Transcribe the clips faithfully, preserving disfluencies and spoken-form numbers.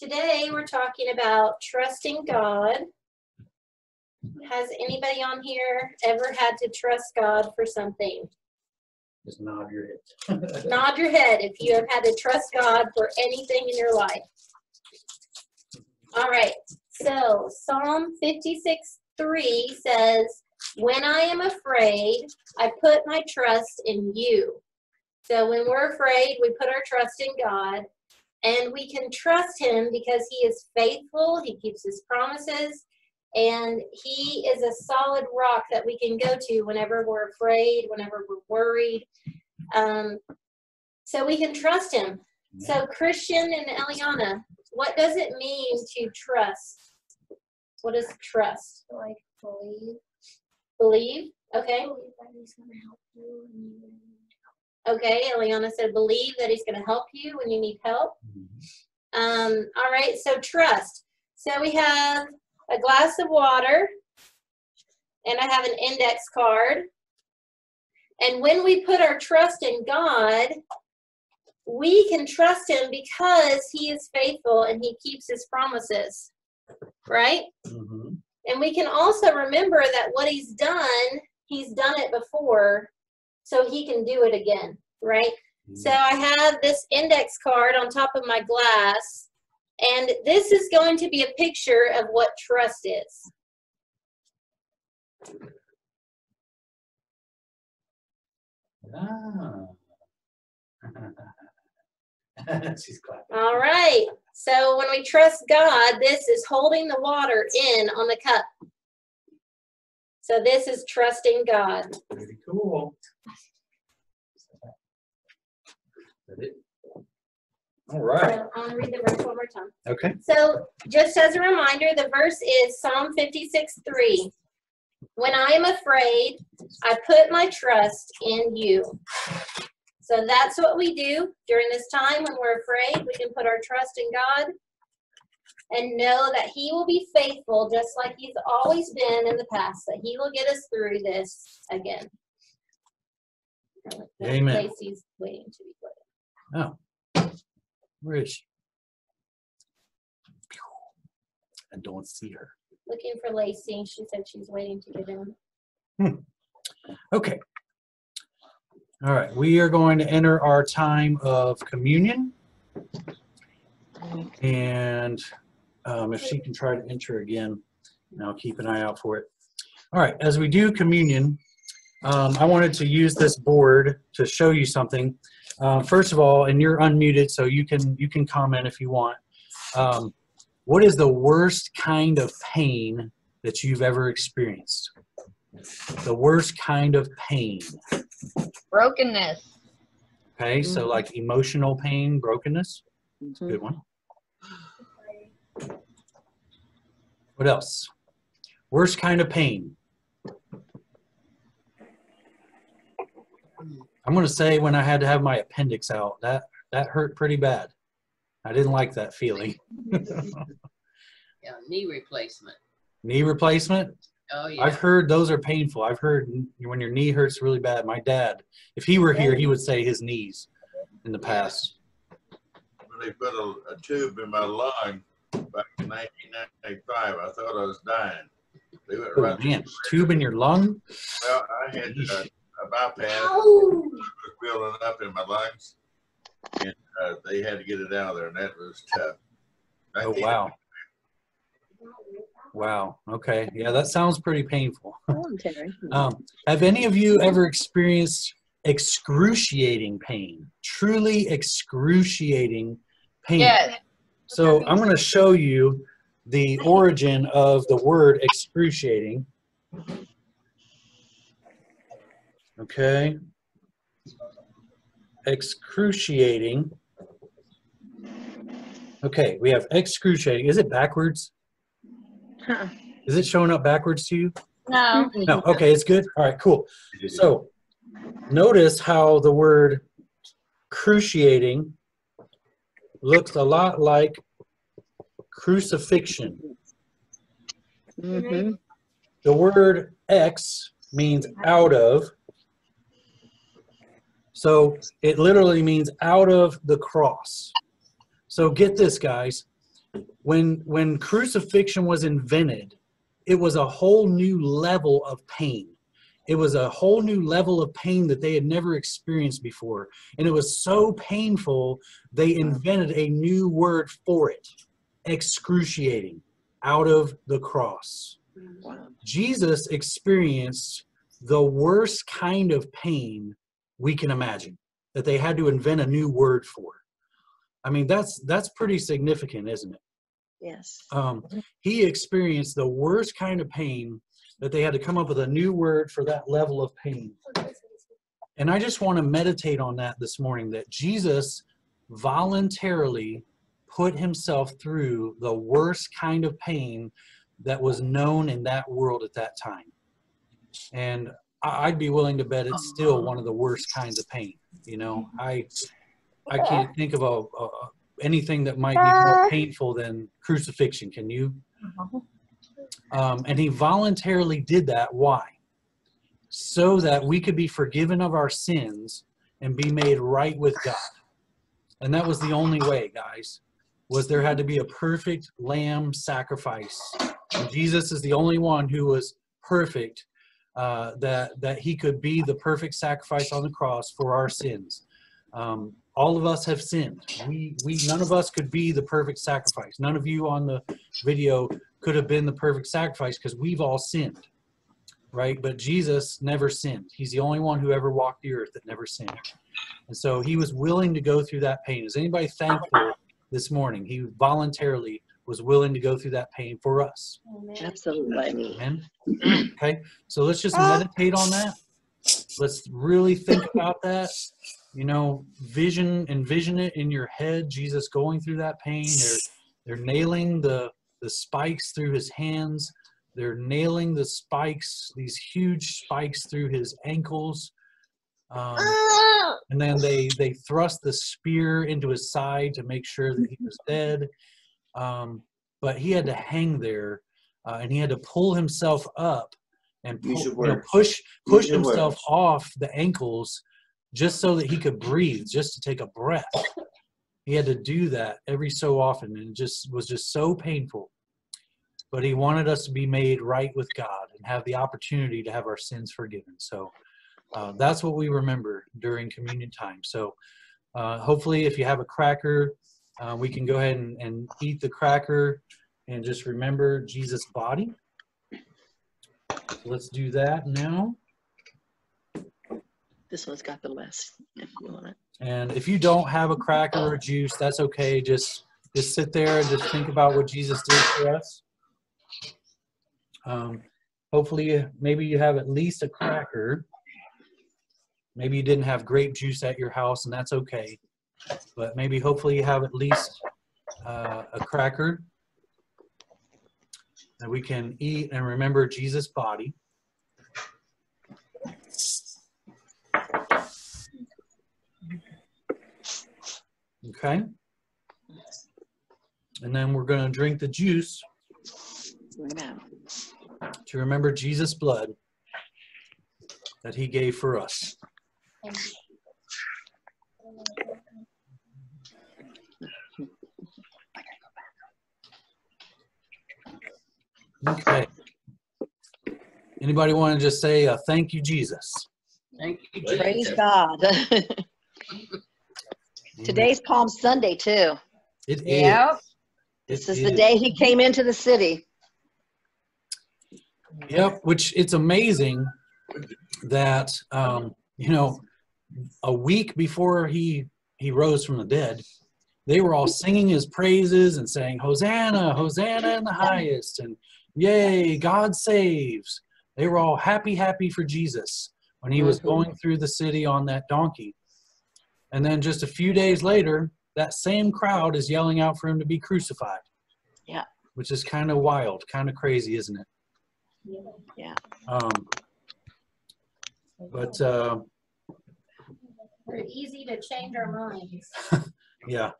Today we're talking about trusting God. Has anybody on here ever had to trust God for something? Just nod your head. Nod your head if you have had to trust God for anything in your life. All right, so Psalm fifty-six three says, "When I am afraid, I put my trust in you." So when we're afraid, we put our trust in God, and we can trust him because he is faithful, he keeps his promises, and he is a solid rock that we can go to whenever we're afraid, whenever we're worried. Um, so we can trust him. So Christian and Eliana, what does it mean to trust? What is trust? Like believe. Believe? Okay. Believe that he's going to help you when you need help. Okay, Eliana said believe that he's going to help you when you need help. Mm-hmm. Um, all right, so trust. So we have a glass of water, and I have an index card. And when we put our trust in God, we can trust him because he is faithful and he keeps his promises, right? Mm-hmm. And we can also remember that what he's done, he's done it before, so he can do it again, right? Mm-hmm. So I have this index card on top of my glass. And this is going to be a picture of what trust is. Oh. She's clapping. All right. So when we trust God, this is holding the water in on the cup. So this is trusting God. Pretty cool. Is that it? All right. So I'll read the verse one more time. Okay. So just as a reminder, the verse is Psalm fifty-six three. "When I am afraid, I put my trust in you." So that's what we do during this time when we're afraid. We can put our trust in God and know that he will be faithful, just like he's always been in the past, that he will get us through this again. Amen. Casey's waiting to be put in. Oh. Where is she? I don't see her. Looking for Lacey. She said she's waiting to get in. Hmm. Okay. All right. We are going to enter our time of communion. And um, if she can try to enter again, I'll keep an eye out for it. All right. As we do communion, um, I wanted to use this board to show you something. Uh, first of all, and you're unmuted, so you can you can comment if you want. Um, what is the worst kind of pain that you've ever experienced? The worst kind of pain. Brokenness. Okay, mm-hmm. So like emotional pain, brokenness. That's a good one. What else? Worst kind of pain. I'm going to say when I had to have my appendix out, that, that hurt pretty bad. I didn't like that feeling. Yeah, knee replacement. Knee replacement? Oh, yeah. I've heard those are painful. I've heard when your knee hurts really bad. My dad, if he were here, he would say his knees in the past. When they put a, a tube in my lung back in nineteen ninety-five, I thought I was dying. They went oh, right man, tube in your lung? Well, I had uh, a bypass. Oh. I was building up in my lungs, and uh, they had to get it out of there, and that was tough. I oh, wow. Wow. Okay. Yeah, that sounds pretty painful. um, have any of you ever experienced excruciating pain? Truly excruciating pain? Yeah. So I'm going to show you the origin of the word excruciating. Okay, excruciating. Okay, we have excruciating. Is it backwards? Huh. Is it showing up backwards to you? No. No, okay, it's good? All right, cool. So notice how the word cruciating looks a lot like crucifixion. Mm-hmm. The word ex means out of. So it literally means out of the cross. So get this, guys. when when crucifixion was invented, it was a whole new level of pain. It was a whole new level of pain that they had never experienced before. And it was so painful, they invented a new word for it, excruciating, out of the cross. Wow. Jesus experienced the worst kind of pain we can imagine, that they had to invent a new word for. I mean, that's that's pretty significant, isn't it? Yes. Um, he experienced the worst kind of pain that they had to come up with a new word for that level of pain. And I just want to meditate on that this morning, that Jesus voluntarily put himself through the worst kind of pain that was known in that world at that time. And I'd be willing to bet it's still one of the worst kinds of pain. You know, I I can't think of a, a, anything that might be more painful than crucifixion. Can you? Um, and he voluntarily did that. Why? So that we could be forgiven of our sins and be made right with God. And that was the only way, guys, was there had to be a perfect lamb sacrifice. And Jesus is the only one who was perfect, uh, that, that he could be the perfect sacrifice on the cross for our sins. Um, all of us have sinned. We, we, none of us could be the perfect sacrifice. None of you on the video could have been the perfect sacrifice, because we've all sinned, right? But Jesus never sinned. He's the only one who ever walked the earth that never sinned. And so he was willing to go through that pain. Is anybody thankful this morning? He voluntarily was willing to go through that pain for us. Amen. Absolutely. Amen. Okay, so let's just meditate on that. Let's really think about that. You know, vision, envision it in your head, Jesus going through that pain. They're, they're nailing the the spikes through his hands. They're nailing the spikes, these huge spikes through his ankles. Um, and then they, they thrust the spear into his side to make sure that he was dead. Um, but he had to hang there, uh, and he had to pull himself up and pull, you know, push, push himself words. off the ankles just so that he could breathe, just to take a breath. He had to do that every so often, and it just was just so painful. But he wanted us to be made right with God and have the opportunity to have our sins forgiven. So uh, that's what we remember during communion time. So uh, hopefully if you have a cracker, uh, we can go ahead and, and eat the cracker and just remember Jesus' body. So let's do that now. This one's got the list if you want it. And if you don't have a cracker or juice, that's okay. Just just sit there and just think about what Jesus did for us. Um, hopefully, maybe you have at least a cracker. Maybe you didn't have grape juice at your house, and that's okay. But maybe hopefully you have at least uh, a cracker that we can eat and remember Jesus' body. Okay, and then we're going to drink the juice to remember Jesus' blood that he gave for us. Okay, anybody want to just say uh, thank you, Jesus? Thank you, Jesus. Praise God. Today's Palm Sunday, too. It is. Yep. This is the day he came into the city. Yep, which it's amazing that, um, you know, a week before he, he rose from the dead, they were all singing his praises and saying, Hosanna, Hosanna in the highest, and yay, God saves. They were all happy, happy for Jesus when he was going through the city on that donkey. And then just a few days later, that same crowd is yelling out for him to be crucified. Yeah. Which is kind of wild, kind of crazy, isn't it? Yeah. Um, but uh, we're easy to change our minds. Yeah.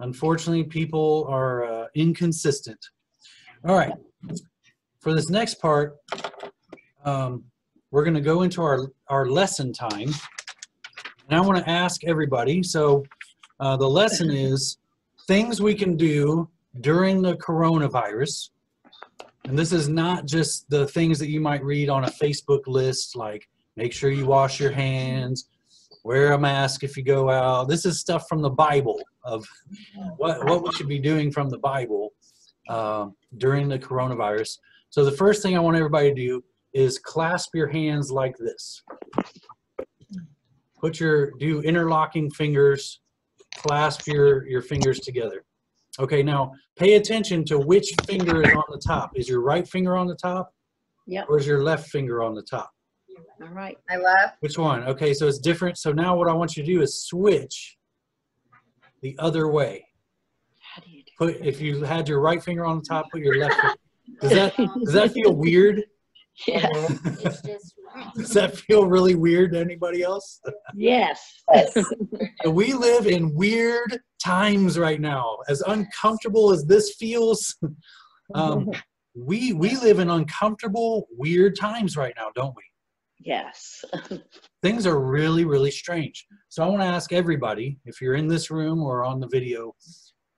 Unfortunately, people are uh, inconsistent. All right. For this next part, um, we're going to go into our, our lesson time. And I want to ask everybody, so uh, the lesson is things we can do during the coronavirus, and this is not just the things that you might read on a Facebook list, like make sure you wash your hands, wear a mask if you go out. This is stuff from the Bible, of what, what we should be doing from the Bible uh, during the coronavirus. So the first thing I want everybody to do is clasp your hands like this. Put your, do interlocking fingers, clasp your, your fingers together. Okay, now pay attention to which finger is on the top. Is your right finger on the top? Yeah. Or is your left finger on the top? All right, I left. Which one? Okay, so it's different. So now what I want you to do is switch the other way. How do you do put, that? If you had your right finger on the top, put your left finger. Does that, does that feel weird? Yeah. It's just wrong. Does that feel really weird to anybody else? Yes. We live in weird times right now. As uncomfortable as this feels, um, we, we live in uncomfortable, weird times right now, don't we? Yes. Things are really, really strange. So I want to ask everybody, if you're in this room or on the video,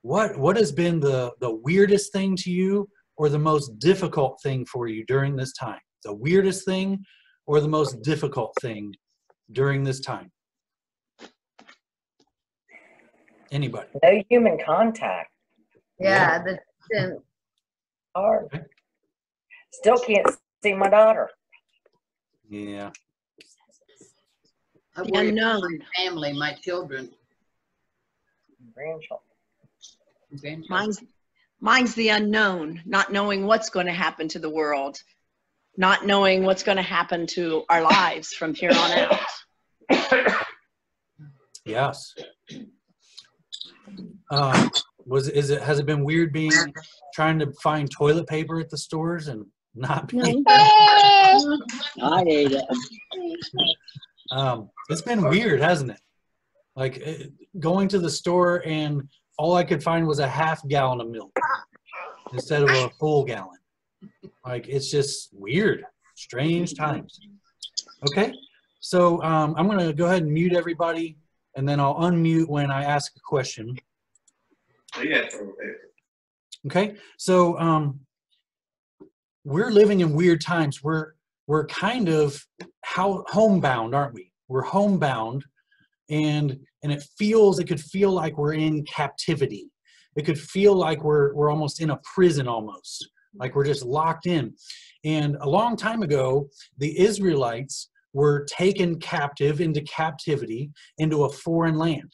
what, what has been the, the weirdest thing to you, or the most difficult thing for you during this time? The weirdest thing or the most difficult thing during this time? Anybody? No human contact. Yeah, yeah. The hard. Okay. Still can't see my daughter. Yeah. I worry about my family, my children. Grandchildren. Grandchildren. Mine's, mine's the unknown, not knowing what's going to happen to the world, not knowing what's going to happen to our lives from here on out. Yes. Um, was is it has it been weird being trying to find toilet paper at the stores and not being? I hate it. Um, it's been weird, hasn't it? Like it, going to the store and all I could find was a half gallon of milk instead of a full gallon. Like, it's just weird, strange times. Okay, so um, I'm gonna go ahead and mute everybody, and then I'll unmute when I ask a question. Okay, so um, we're living in weird times. We're we're kind of how homebound, aren't we? We're homebound, and and it feels, it could feel like we're in captivity. It could feel like we're we're almost in a prison, almost like we're just locked in. And a long time ago, the Israelites were taken captive into captivity into a foreign land,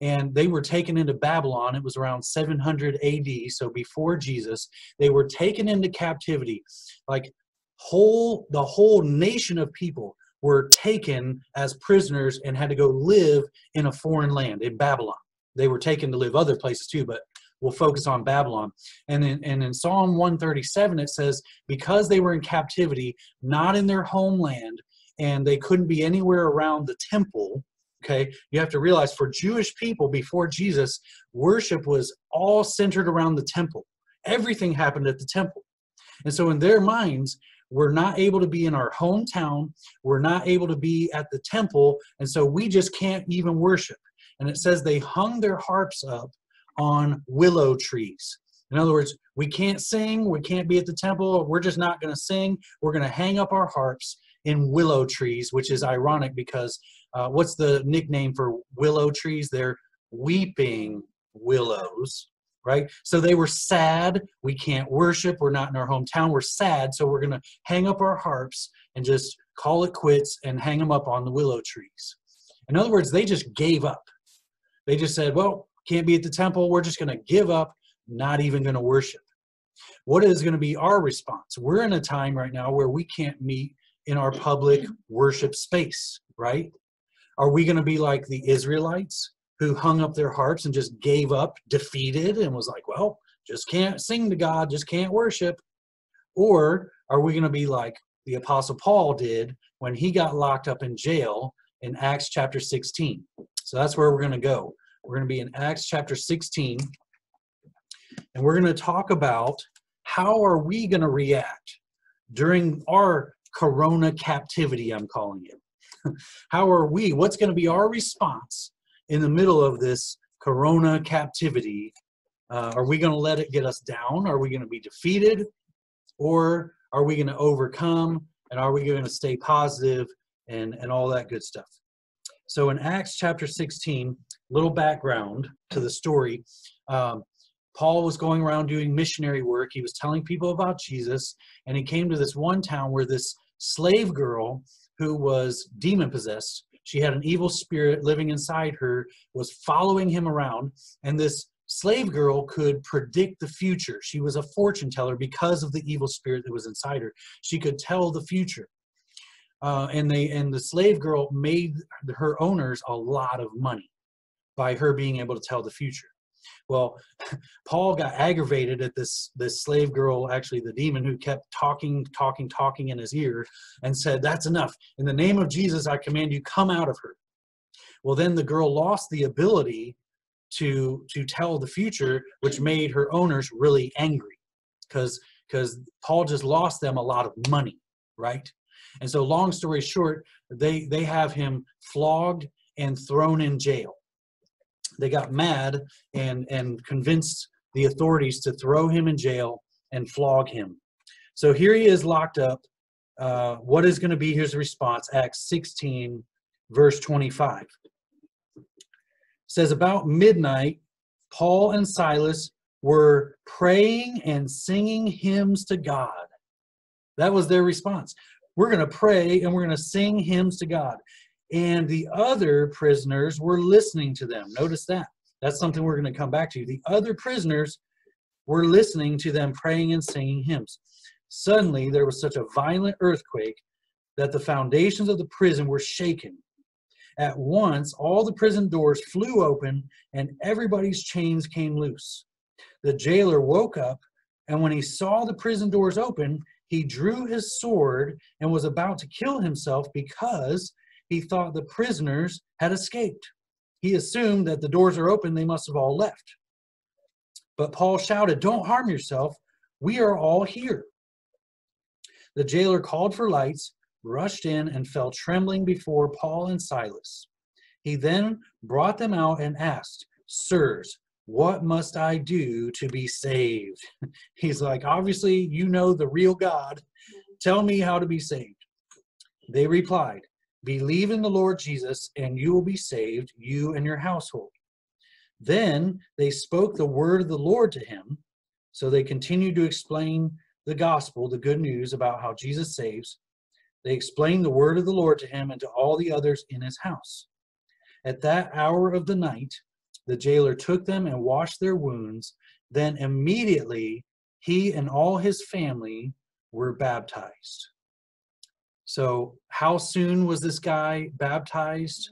and they were taken into Babylon. It was around seven hundred A D, so before Jesus. They were taken into captivity, like whole the whole nation of people were taken as prisoners and had to go live in a foreign land, in Babylon. They were taken to live other places too, but we'll focus on Babylon. And in, and in Psalm one thirty-seven, it says, because they were in captivity, not in their homeland, and they couldn't be anywhere around the temple, okay? You have to realize, for Jewish people before Jesus, worship was all centered around the temple. Everything happened at the temple. And so in their minds, we're not able to be in our hometown. We're not able to be at the temple. And so we just can't even worship. And it says they hung their harps up on willow trees. In other words, we can't sing. We can't be at the temple. We're just not going to sing. We're going to hang up our harps in willow trees, which is ironic because uh, what's the nickname for willow trees? They're weeping willows. Right? So they were sad. We can't worship. We're not in our hometown. We're sad. So we're going to hang up our harps and just call it quits and hang them up on the willow trees. In other words, they just gave up. They just said, well, can't be at the temple. We're just going to give up, not even going to worship. What is going to be our response? We're in a time right now where we can't meet in our public worship space, right? Are we going to be like the Israelites, who hung up their harps and just gave up, defeated, and was like, well, just can't sing to God, just can't worship? Or are we going to be like the Apostle Paul did when he got locked up in jail in Acts chapter sixteen? So that's where we're going to go. We're going to be in Acts chapter sixteen, and we're going to talk about how are we going to react during our corona captivity, I'm calling it. How are we? What's going to be our response in the middle of this corona captivity Uh, are we going to let it get us down? Are we going to be defeated? Or are we going to overcome? And are we going to stay positive and, and all that good stuff? So in Acts chapter sixteen, little background to the story. Um, Paul was going around doing missionary work. He was telling people about Jesus. And he came to this one town where this slave girl who was demon-possessed, she had an evil spirit living inside her, was following him around. And this slave girl could predict the future. She was a fortune teller because of the evil spirit that was inside her. She could tell the future. Uh, and, they, and the slave girl made her owners a lot of money by her being able to tell the future. Well, Paul got aggravated at this, this slave girl, actually the demon, who kept talking, talking, talking in his ear, and said, "That's enough. In the name of Jesus, I command you, come out of her." Well, then the girl lost the ability to, to tell the future, which made her owners really angry, because because Paul just lost them a lot of money, right? And so long story short, they, they have him flogged and thrown in jail. They got mad and, and convinced the authorities to throw him in jail and flog him. So here he is locked up. Uh, what is going to be his response? Acts sixteen, verse twenty-five. It says, "About midnight, Paul and Silas were praying and singing hymns to God." That was their response. We're going to pray and we're going to sing hymns to God. And the other prisoners were listening to them. Notice that. That's something we're going to come back to. The other prisoners were listening to them praying and singing hymns. Suddenly, there was such a violent earthquake that the foundations of the prison were shaken. At once, all the prison doors flew open and everybody's chains came loose. The jailer woke up, and when he saw the prison doors open, he drew his sword and was about to kill himself because he thought the prisoners had escaped. He assumed that the doors are open, they must have all left. But Paul shouted, "Don't harm yourself, we are all here." The jailer called for lights, rushed in, and fell trembling before Paul and Silas. He then brought them out and asked, "Sirs, what must I do to be saved?" He's like, obviously, you know the real God. Tell me how to be saved. They replied, "Believe in the Lord Jesus, and you will be saved, you and your household." Then they spoke the word of the Lord to him. So they continued to explain the gospel, the good news about how Jesus saves. They explained the word of the Lord to him and to all the others in his house. At that hour of the night, the jailer took them and washed their wounds. Then immediately he and all his family were baptized. So how soon was this guy baptized?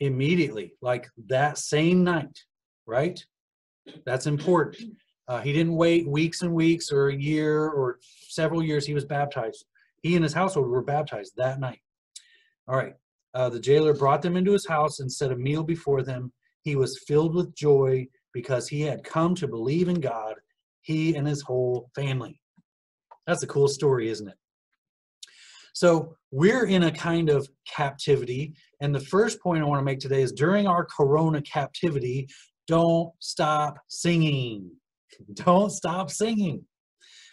Immediately, like that same night, right? That's important. Uh, he didn't wait weeks and weeks or a year or several years. He was baptized. He and his household were baptized that night. All right. Uh, the jailer brought them into his house and set a meal before them. He was filled with joy because he had come to believe in God, he and his whole family. That's a cool story, isn't it? So we're in a kind of captivity. And the first point I want to make today is during our corona captivity, don't stop singing. Don't stop singing.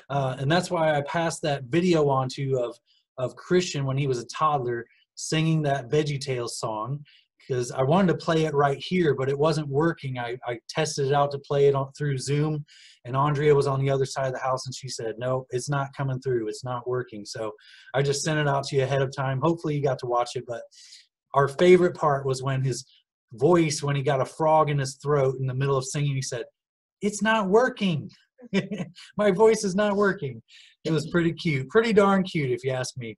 Uh, and that's why I passed that video on to you of, of Christian when he was a toddler singing that VeggieTales song, because I wanted to play it right here, but it wasn't working. I, I tested it out to play it on, through Zoom, and Andrea was on the other side of the house, and she said, "No, it's not coming through. It's not working." So I just sent it out to you ahead of time. Hopefully you got to watch it, but our favorite part was when his voice, when he got a frog in his throat in the middle of singing, he said, "It's not working. My voice is not working." It was pretty cute, pretty darn cute if you ask me.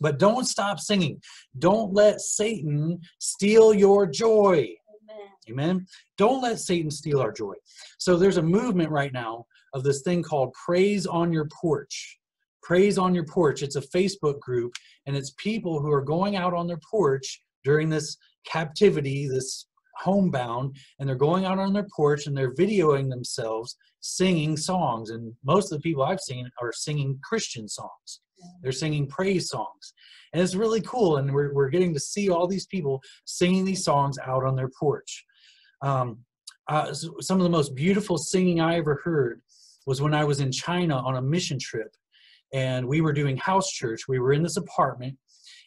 But don't stop singing. Don't let Satan steal your joy. Amen. Amen. Don't let Satan steal our joy. So there's a movement right now of this thing called Praise on Your Porch. Praise on Your Porch. It's a Facebook group, and it's people who are going out on their porch during this captivity, this homebound, and they're going out on their porch and they're videoing themselves singing songs. And most of the people I've seen are singing Christian songs. They're singing praise songs. And it's really cool. And we're, we're getting to see all these people singing these songs out on their porch. Um, uh, some of the most beautiful singing I ever heard was when I was in China on a mission trip, and we were doing house church. We were in this apartment,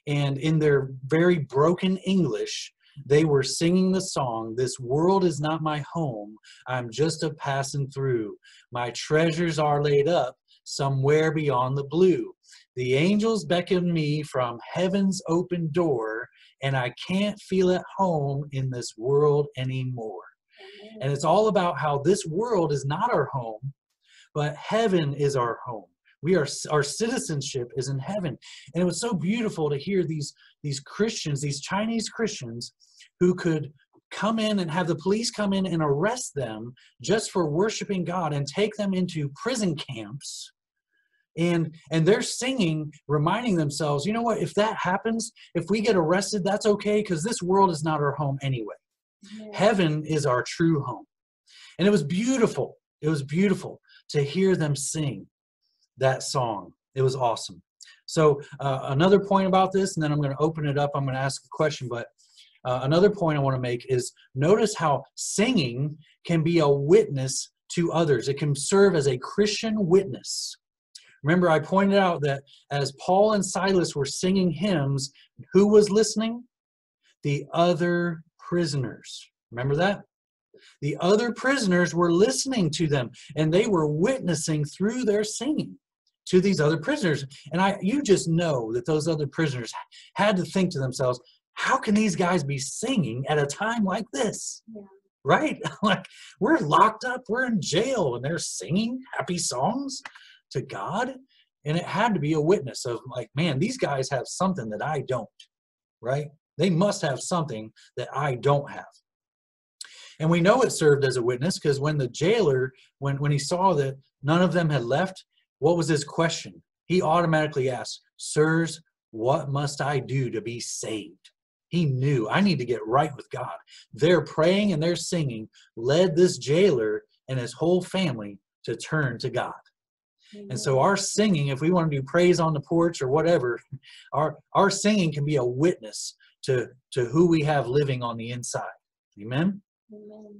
and in their very broken English, they were singing the song, "This world is not my home. I'm just a passing through. My treasures are laid up somewhere beyond the blue. The angels beckon me from heaven's open door, and I can't feel at home in this world anymore." Amen. And it's all about how this world is not our home, but heaven is our home. We are, our citizenship is in heaven. And it was so beautiful to hear these, these Christians, these Chinese Christians, who could come in and have the police come in and arrest them just for worshiping God and take them into prison camps. And, and they're singing, reminding themselves, you know what, if that happens, if we get arrested, that's okay, because this world is not our home anyway. Yeah. Heaven is our true home. And it was beautiful. It was beautiful to hear them sing that song. It was awesome. So uh, another point about this, and then I'm going to open it up. I'm going to ask a question, but uh, another point I want to make is notice how singing can be a witness to others. It can serve as a Christian witness. Remember, I pointed out that as Paul and Silas were singing hymns, who was listening? The other prisoners. Remember that? The other prisoners were listening to them, and they were witnessing through their singing to these other prisoners. And I, you just know that those other prisoners had to think to themselves, how can these guys be singing at a time like this? Yeah. Right? Like, we're locked up, we're in jail, and they're singing happy songs to God. And it had to be a witness of, like, man, these guys have something that I don't, right? They must have something that I don't have. And we know it served as a witness because when the jailer, when, when he saw that none of them had left, what was his question? He automatically asked, "Sirs, what must I do to be saved?" He knew, I need to get right with God. Their praying and their singing led this jailer and his whole family to turn to God. And so our singing, if we want to do praise on the porch or whatever, our, our singing can be a witness to, to who we have living on the inside. Amen? Amen.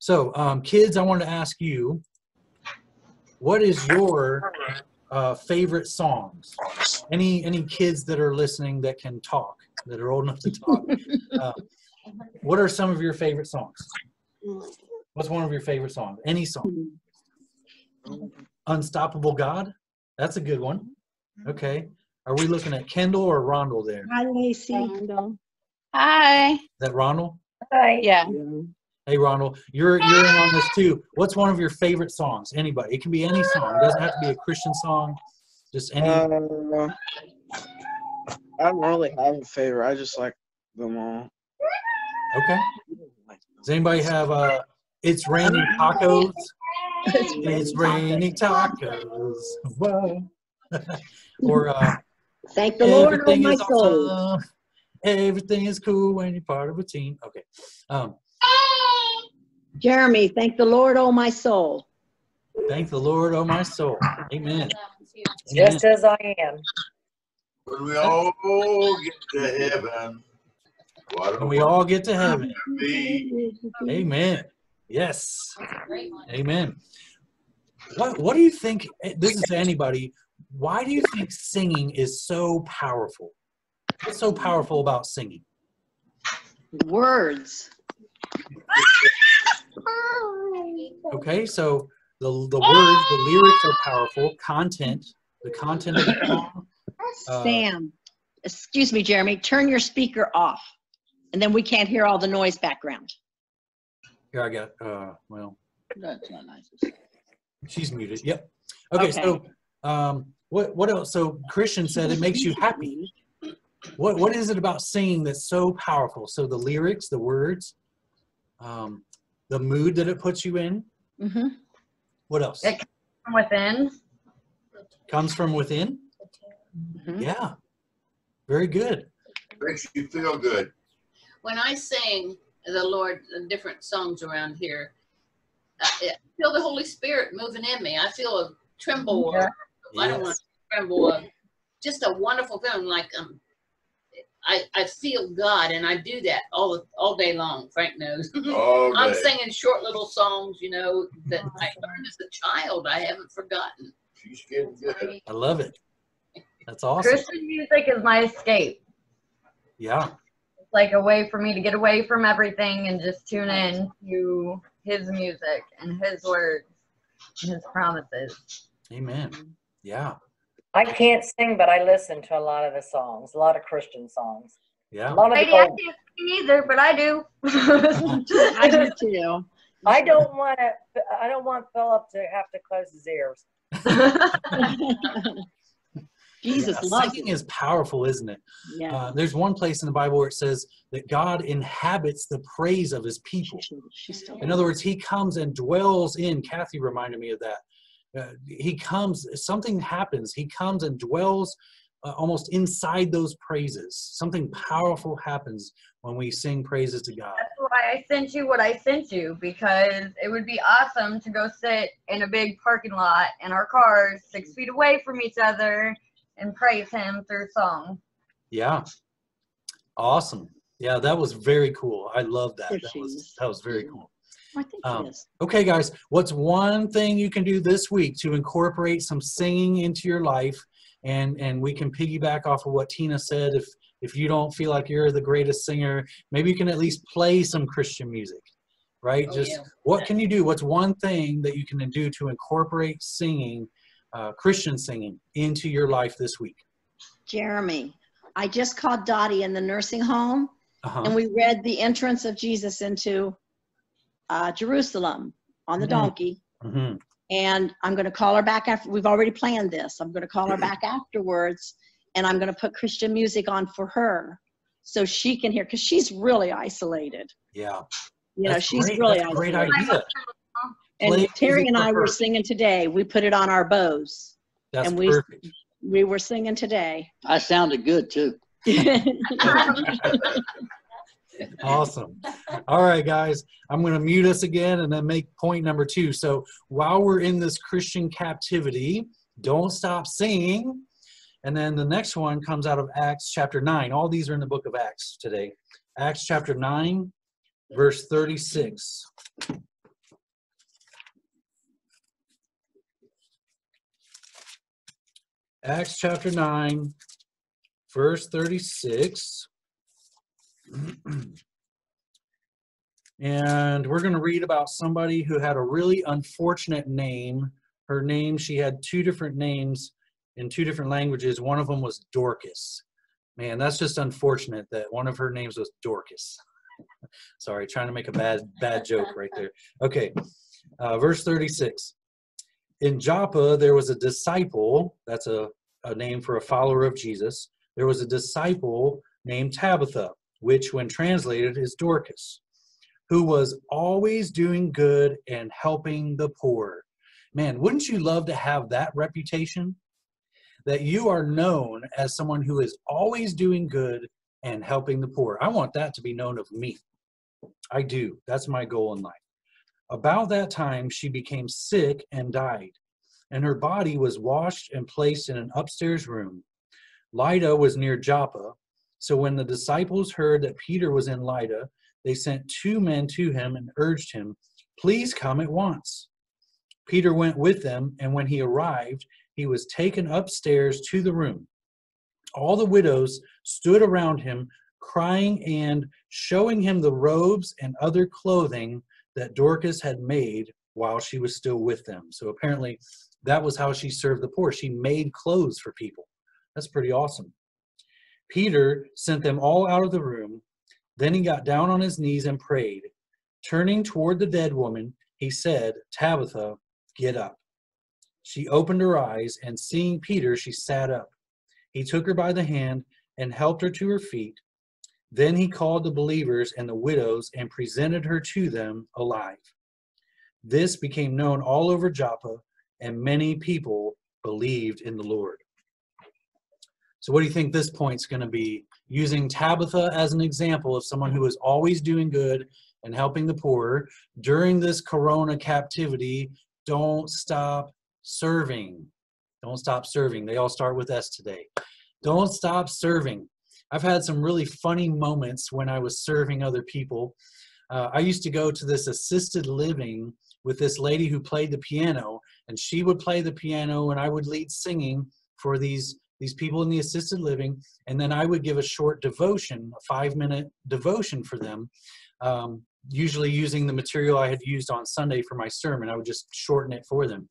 So, um, kids, I wanted to ask you, what is your uh, favorite songs? Any, any kids that are listening that can talk, that are old enough to talk, uh, what are some of your favorite songs? What's one of your favorite songs? Any song? Unstoppable God? That's a good one. Okay. Are we looking at Kendall or Rondell there? Hi, Lacey. Rondell. Hi. Is that Rondell? Hi. Yeah. Hey, Rondell. You're, you're in on this too. What's one of your favorite songs? Anybody. It can be any song. It doesn't have to be a Christian song. Just any. Uh, I don't really have a favorite. I just like them all. Okay. Does anybody have uh, It's Raining Tacos? It's, it's raining tacos. Whoa. Or uh, thank the Lord, oh my soul. Awesome. Everything is cool when you're part of a team. Okay. Um, Jeremy, thank the Lord, oh my soul. Thank the Lord, oh my soul. Amen. Just Amen. As I am. When we all get to heaven. When we all get to heaven. Amen. Yes. Amen. What, what do you think, this is to anybody, why do you think singing is so powerful? What's so powerful about singing? Words. Okay, so the, the words, the lyrics are powerful. Content, the content of the song. Uh, Sam, excuse me, Jeremy, turn your speaker off, and then we can't hear all the noise background. Here I got, uh, well, that's not nice. She's muted. Yep. Okay, okay. So um, what, what else? So Christian said it makes you happy. What, what is it about singing that's so powerful? So the lyrics, the words, um, the mood that it puts you in. Mm-hmm. What else? It comes from within. Comes from within? Mm-hmm. Yeah. Very good. Makes you feel good. When I sing the Lord and different songs around here, I feel the Holy Spirit moving in me. I feel a tremble. Yeah. I don't yes. want to tremble. Just a wonderful feeling. Like um, I, I feel God, and I do that all all day long. Frank knows. All day. I'm singing short little songs, you know, that awesome. I learned as a child. I haven't forgotten. She's getting good. I love it. That's awesome. Christian music is my escape. Yeah. It's like a way for me to get away from everything and just tune in to his music and his words and his promises. Amen. Yeah. I can't sing, but I listen to a lot of the songs, a lot of Christian songs. Yeah. A lot of Lady, I can't sing either, but I do. I do too. I don't want to, I don't want Philip to have to close his ears. Jesus, yeah, singing is powerful, isn't it? Yeah. Uh, there's one place in the Bible where it says that God inhabits the praise of his people. She, she, she in other words, he comes and dwells in. Kathy reminded me of that. Uh, he comes, something happens. He comes and dwells uh, almost inside those praises. Something powerful happens when we sing praises to God. That's why I sent you what I sent you, because it would be awesome to go sit in a big parking lot in our cars six feet away from each other and praise him through song. Yeah. Awesome. Yeah, that was very cool. I love that. That was, that was very cool. I think um, it is. Okay, guys, what's one thing you can do this week to incorporate some singing into your life? And and we can piggyback off of what Tina said. If, if you don't feel like you're the greatest singer, maybe you can at least play some Christian music, right? Oh, Just yeah. what can you do? What's one thing that you can do to incorporate singing Uh, Christian singing into your life this week? Jeremy, I just called Dottie in the nursing home, uh-huh. and we read the entrance of Jesus into uh, Jerusalem on the mm-hmm. donkey. Mm-hmm. And I'm going to call her back after. We've already planned this. I'm going to call her back afterwards, and I'm going to put Christian music on for her so she can hear, because she's really isolated. Yeah. You know, she's great. really That's isolated. A great idea. And Play Terry and I were singing today. We put it on our bows. That's and we, perfect. We were singing today. I sounded good, too. Awesome. All right, guys. I'm going to mute us again and then make point number two. So while we're in this Christian captivity, don't stop singing. And then the next one comes out of Acts chapter nine. All these are in the book of Acts today. Acts chapter nine, verse thirty-six. Acts chapter nine, verse thirty-six, and we're going to read about somebody who had a really unfortunate name. Her name, she had two different names in two different languages. One of them was Dorcas. Man, that's just unfortunate that one of her names was Dorcas. Sorry, trying to make a bad, bad joke right there. Okay, uh, verse thirty-six. In Joppa, there was a disciple, that's a, a name for a follower of Jesus. There was a disciple named Tabitha, which when translated is Dorcas, who was always doing good and helping the poor. Man, wouldn't you love to have that reputation? That you are known as someone who is always doing good and helping the poor. I want that to be known of me. I do. That's my goal in life. About that time, she became sick and died, and her body was washed and placed in an upstairs room. Lida was near Joppa, so when the disciples heard that Peter was in Lida, they sent two men to him and urged him, "Please come at once." Peter went with them, and when he arrived, he was taken upstairs to the room. All the widows stood around him, crying and showing him the robes and other clothing that Dorcas had made while she was still with them. So apparently that was how she served the poor. She made clothes for people. That's pretty awesome. Peter sent them all out of the room. Then he got down on his knees and prayed. Turning toward the dead woman, he said, "Tabitha, get up." She opened her eyes, and seeing Peter, she sat up. He took her by the hand and helped her to her feet. Then he called the believers and the widows and presented her to them alive. This became known all over Joppa, and many people believed in the Lord. So what do you think this point's going to be? Using Tabitha as an example of someone who is always doing good and helping the poor. During this corona captivity, don't stop serving. Don't stop serving. They all start with S today. Don't stop serving. I've had some really funny moments when I was serving other people. Uh, I used to go to this assisted living with this lady who played the piano, and she would play the piano and I would lead singing for these these people in the assisted living, and then I would give a short devotion, a five-minute devotion for them, um, usually using the material I had used on Sunday for my sermon. I would just shorten it for them.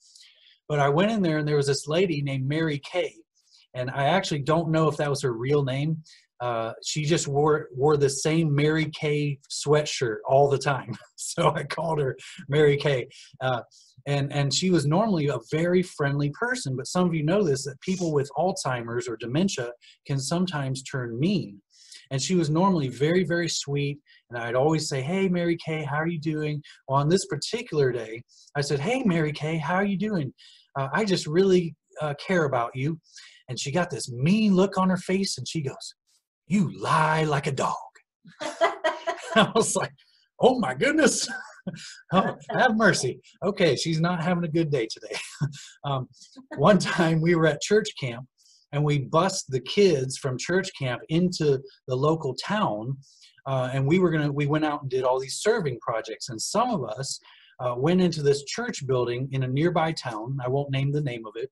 But I went in there, and there was this lady named Mary Kay, and I actually don't know if that was her real name. Uh, she just wore wore the same Mary Kay sweatshirt all the time, so I called her Mary Kay. Uh, And, and she was normally a very friendly person, but some of you know this, that people with Alzheimer's or dementia can sometimes turn mean. And she was normally very, very sweet. And I'd always say, hey, Mary Kay, how are you doing? Well, on this particular day, I said, hey, Mary Kay, how are you doing? Uh, I just really uh, care about you. And she got this mean look on her face, and she goes, you lie like a dog. I was like, oh, my goodness. Oh, have mercy. Okay, she's not having a good day today. Um, one time we were at church camp, and we bussed the kids from church camp into the local town, uh, and we were gonna we went out and did all these serving projects, and some of us uh, went into this church building in a nearby town. I won't name the name of it,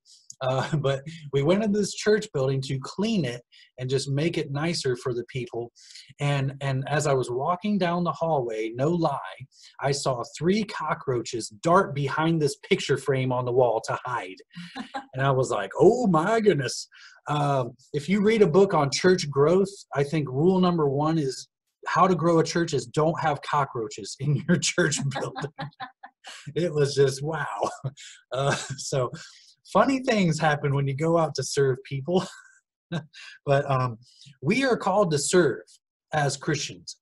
uh, but we went into this church building to clean it and just make it nicer for the people. And, and as I was walking down the hallway, no lie, I saw three cockroaches dart behind this picture frame on the wall to hide. And I was like, oh my goodness. Um, if you read a book on church growth, I think rule number one is how to grow a church is don't have cockroaches in your church building. It was just, wow. Uh, so funny things happen when you go out to serve people. But um, we are called to serve as Christians.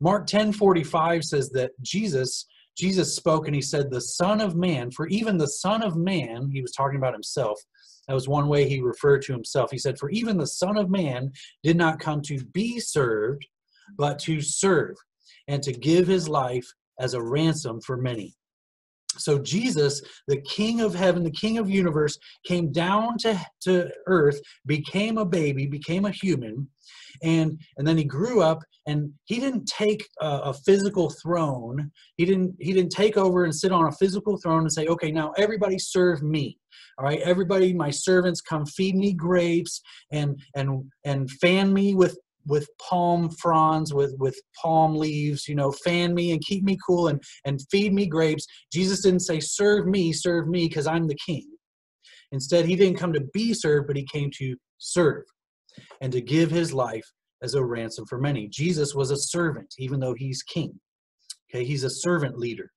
Mark ten forty-five says that Jesus, Jesus spoke and he said, the Son of Man, for even the Son of Man, he was talking about himself. That was one way he referred to himself. He said, for even the Son of Man did not come to be served, but to serve and to give his life as a ransom for many. So Jesus, the King of heaven, the King of universe, came down to, to earth, became a baby, became a human, and, and then he grew up, and he didn't take a, a physical throne. He didn't, he didn't take over and sit on a physical throne and say, okay, now everybody serve me. All right, everybody, my servants, come feed me grapes and, and, and fan me with with palm fronds, with, with palm leaves, you know, fan me and keep me cool and, and feed me grapes. Jesus didn't say, serve me, serve me, because I'm the king. Instead, he didn't come to be served, but he came to serve and to give his life as a ransom for many. Jesus was a servant, even though he's king. Okay, he's a servant leader.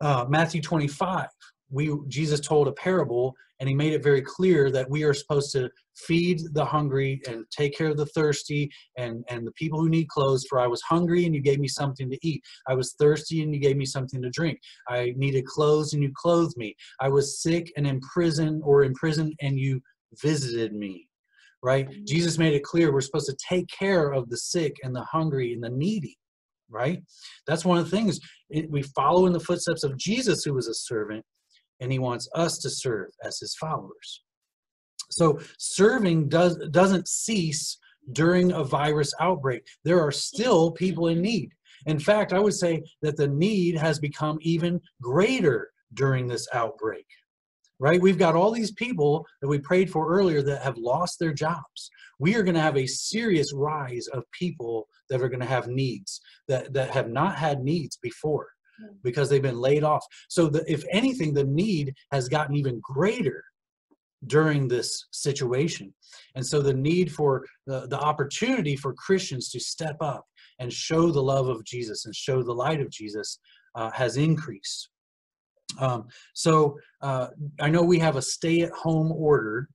Uh, Matthew twenty-five, we, Jesus told a parable, and he made it very clear that we are supposed to feed the hungry and take care of the thirsty and, and the people who need clothes. For I was hungry and you gave me something to eat. I was thirsty and you gave me something to drink. I needed clothes and you clothed me. I was sick and in prison or in prison and you visited me, right? Mm-hmm. Jesus made it clear we're supposed to take care of the sick and the hungry and the needy, right? That's one of the things. It, we follow in the footsteps of Jesus, who was a servant, and he wants us to serve as his followers. So serving does, doesn't cease during a virus outbreak. There are still people in need. In fact, I would say that the need has become even greater during this outbreak, right? We've got all these people that we prayed for earlier that have lost their jobs. We are gonna have a serious rise of people that are gonna have needs, that, that have not had needs before, because they've been laid off. So the, if anything, the need has gotten even greater during this situation. And so the need for the, the opportunity for Christians to step up and show the love of Jesus and show the light of Jesus uh, has increased. Um, so uh, I know we have a stay-at-home order,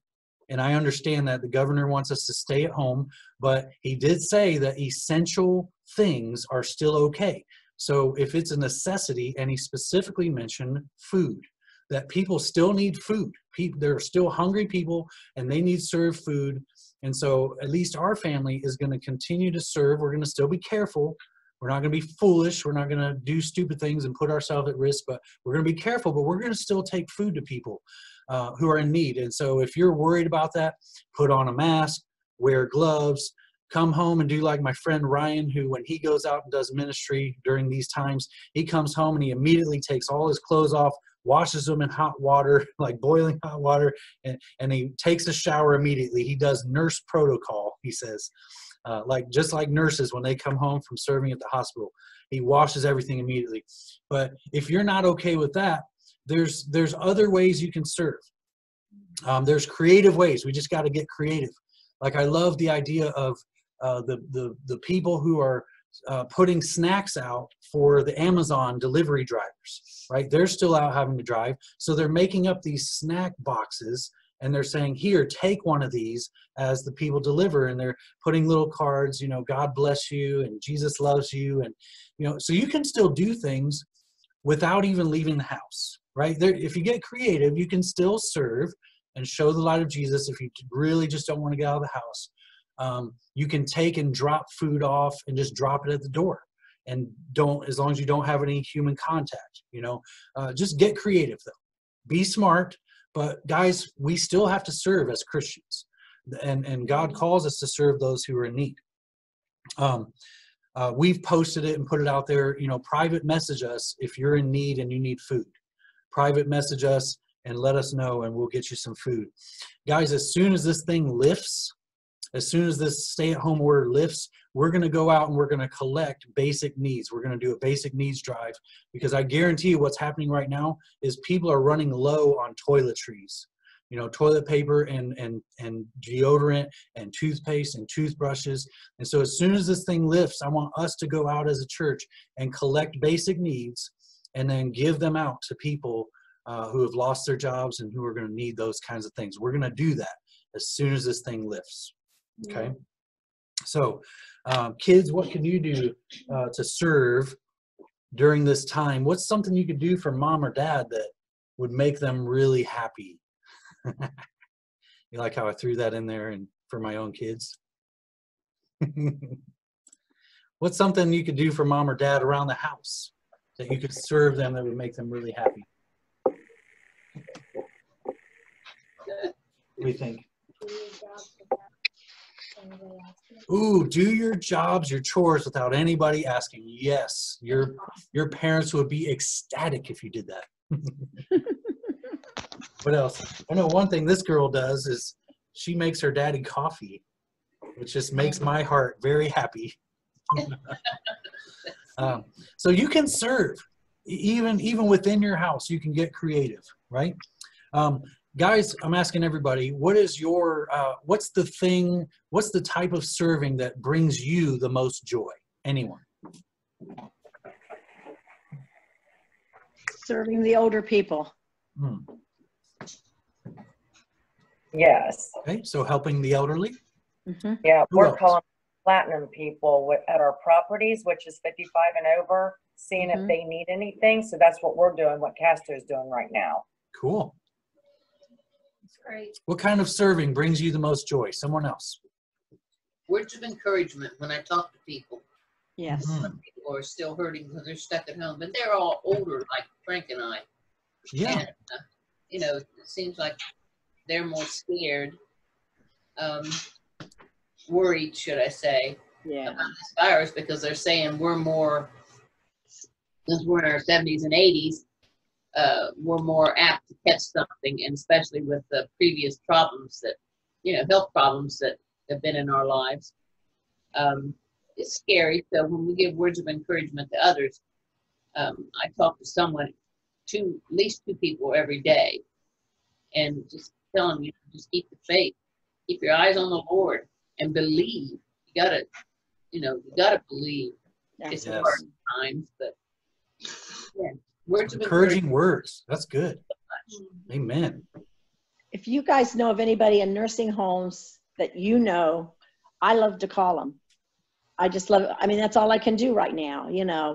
and I understand that the governor wants us to stay at home, but he did say that essential things are still okay. So if it's a necessity, and he specifically mentioned food, that people still need food. People, there are still hungry people, and they need served food. And so at least our family is going to continue to serve. We're going to still be careful. We're not going to be foolish. We're not going to do stupid things and put ourselves at risk, but we're going to be careful. But we're going to still take food to people uh, who are in need. And so if you're worried about that, put on a mask, wear gloves, come home and do like my friend Ryan, who when he goes out and does ministry during these times, he comes home and he immediately takes all his clothes off, washes them in hot water, like boiling hot water, and, and he takes a shower immediately. He does nurse protocol, he says, uh, like just like nurses when they come home from serving at the hospital. He washes everything immediately. But if you're not okay with that, there's, there's other ways you can serve. Um, there's creative ways. We just got to get creative. Like I love the idea of uh, the, the, the people who are uh, putting snacks out for the Amazon delivery drivers, right? They're still out having to drive. So they're making up these snack boxes and they're saying, here, take one of these as the people deliver. And they're putting little cards, you know, God bless you and Jesus loves you. And, you know, so you can still do things without even leaving the house, right? There, if you get creative, you can still serve and show the light of Jesus. If you really just don't want to get out of the house, um, you can take and drop food off and just drop it at the door, and don't, as long as you don't have any human contact, you know, uh, just get creative though, be smart. But guys, we still have to serve as Christians, and, and God calls us to serve those who are in need. Um, uh, we've posted it and put it out there, you know, private message us if you're in need and you need food. Private message us and let us know, and we'll get you some food. Guys, as soon as this thing lifts, as soon as this stay-at-home order lifts, we're going to go out and we're going to collect basic needs. We're going to do a basic needs drive, because I guarantee you what's happening right now is people are running low on toiletries. You know, toilet paper and, and, and deodorant and toothpaste and toothbrushes. And so as soon as this thing lifts, I want us to go out as a church and collect basic needs and then give them out to people Uh, who have lost their jobs and who are going to need those kinds of things. We're going to do that as soon as this thing lifts. Okay. Yeah. So um, kids, what can you do uh, to serve during this time? What's something you could do for mom or dad that would make them really happy? You like how I threw that in there and for my own kids? What's something you could do for mom or dad around the house that you could serve them that would make them really happy? What do you think? Ooh, do your jobs, your chores without anybody asking. Yes, your your parents would be ecstatic if you did that. What else? I know one thing this girl does is she makes her daddy coffee, which just makes my heart very happy. um, so you can serve. Even, even within your house, you can get creative, right? Um, Guys, I'm asking everybody, what is your, uh, what's the thing, what's the type of serving that brings you the most joy? Anyone? Serving the older people. Hmm. Yes. Okay, so helping the elderly? Mm-hmm. Yeah, Who we're else? calling platinum people at our properties, which is fifty-five and over, seeing mm-hmm. if they need anything. So that's what we're doing, what Castor's doing right now. Cool. Great. What kind of serving brings you the most joy? Someone else. Words of encouragement when I talk to people. Yes. Mm-hmm. Some people are still hurting because they're stuck at home, but they're all older, like Frank and I. Yeah. And, uh, you know, it seems like they're more scared, um, worried, should I say, yeah. about this virus, because they're saying we're more, since we're in our seventies and eighties, Uh, we're more apt to catch something, and especially with the previous problems that, you know, health problems that have been in our lives. Um, it's scary. So when we give words of encouragement to others, um, I talk to someone, two, at least two people every day, and just tell them, you know, just keep the faith, keep your eyes on the Lord, and believe. You gotta, you know, you gotta believe. Yeah. It's yes. hard times, but yeah. Words of encouraging words. That's good. Amen. If you guys know of anybody in nursing homes that you know, I love to call them. I just love it. I mean, that's all I can do right now. You know,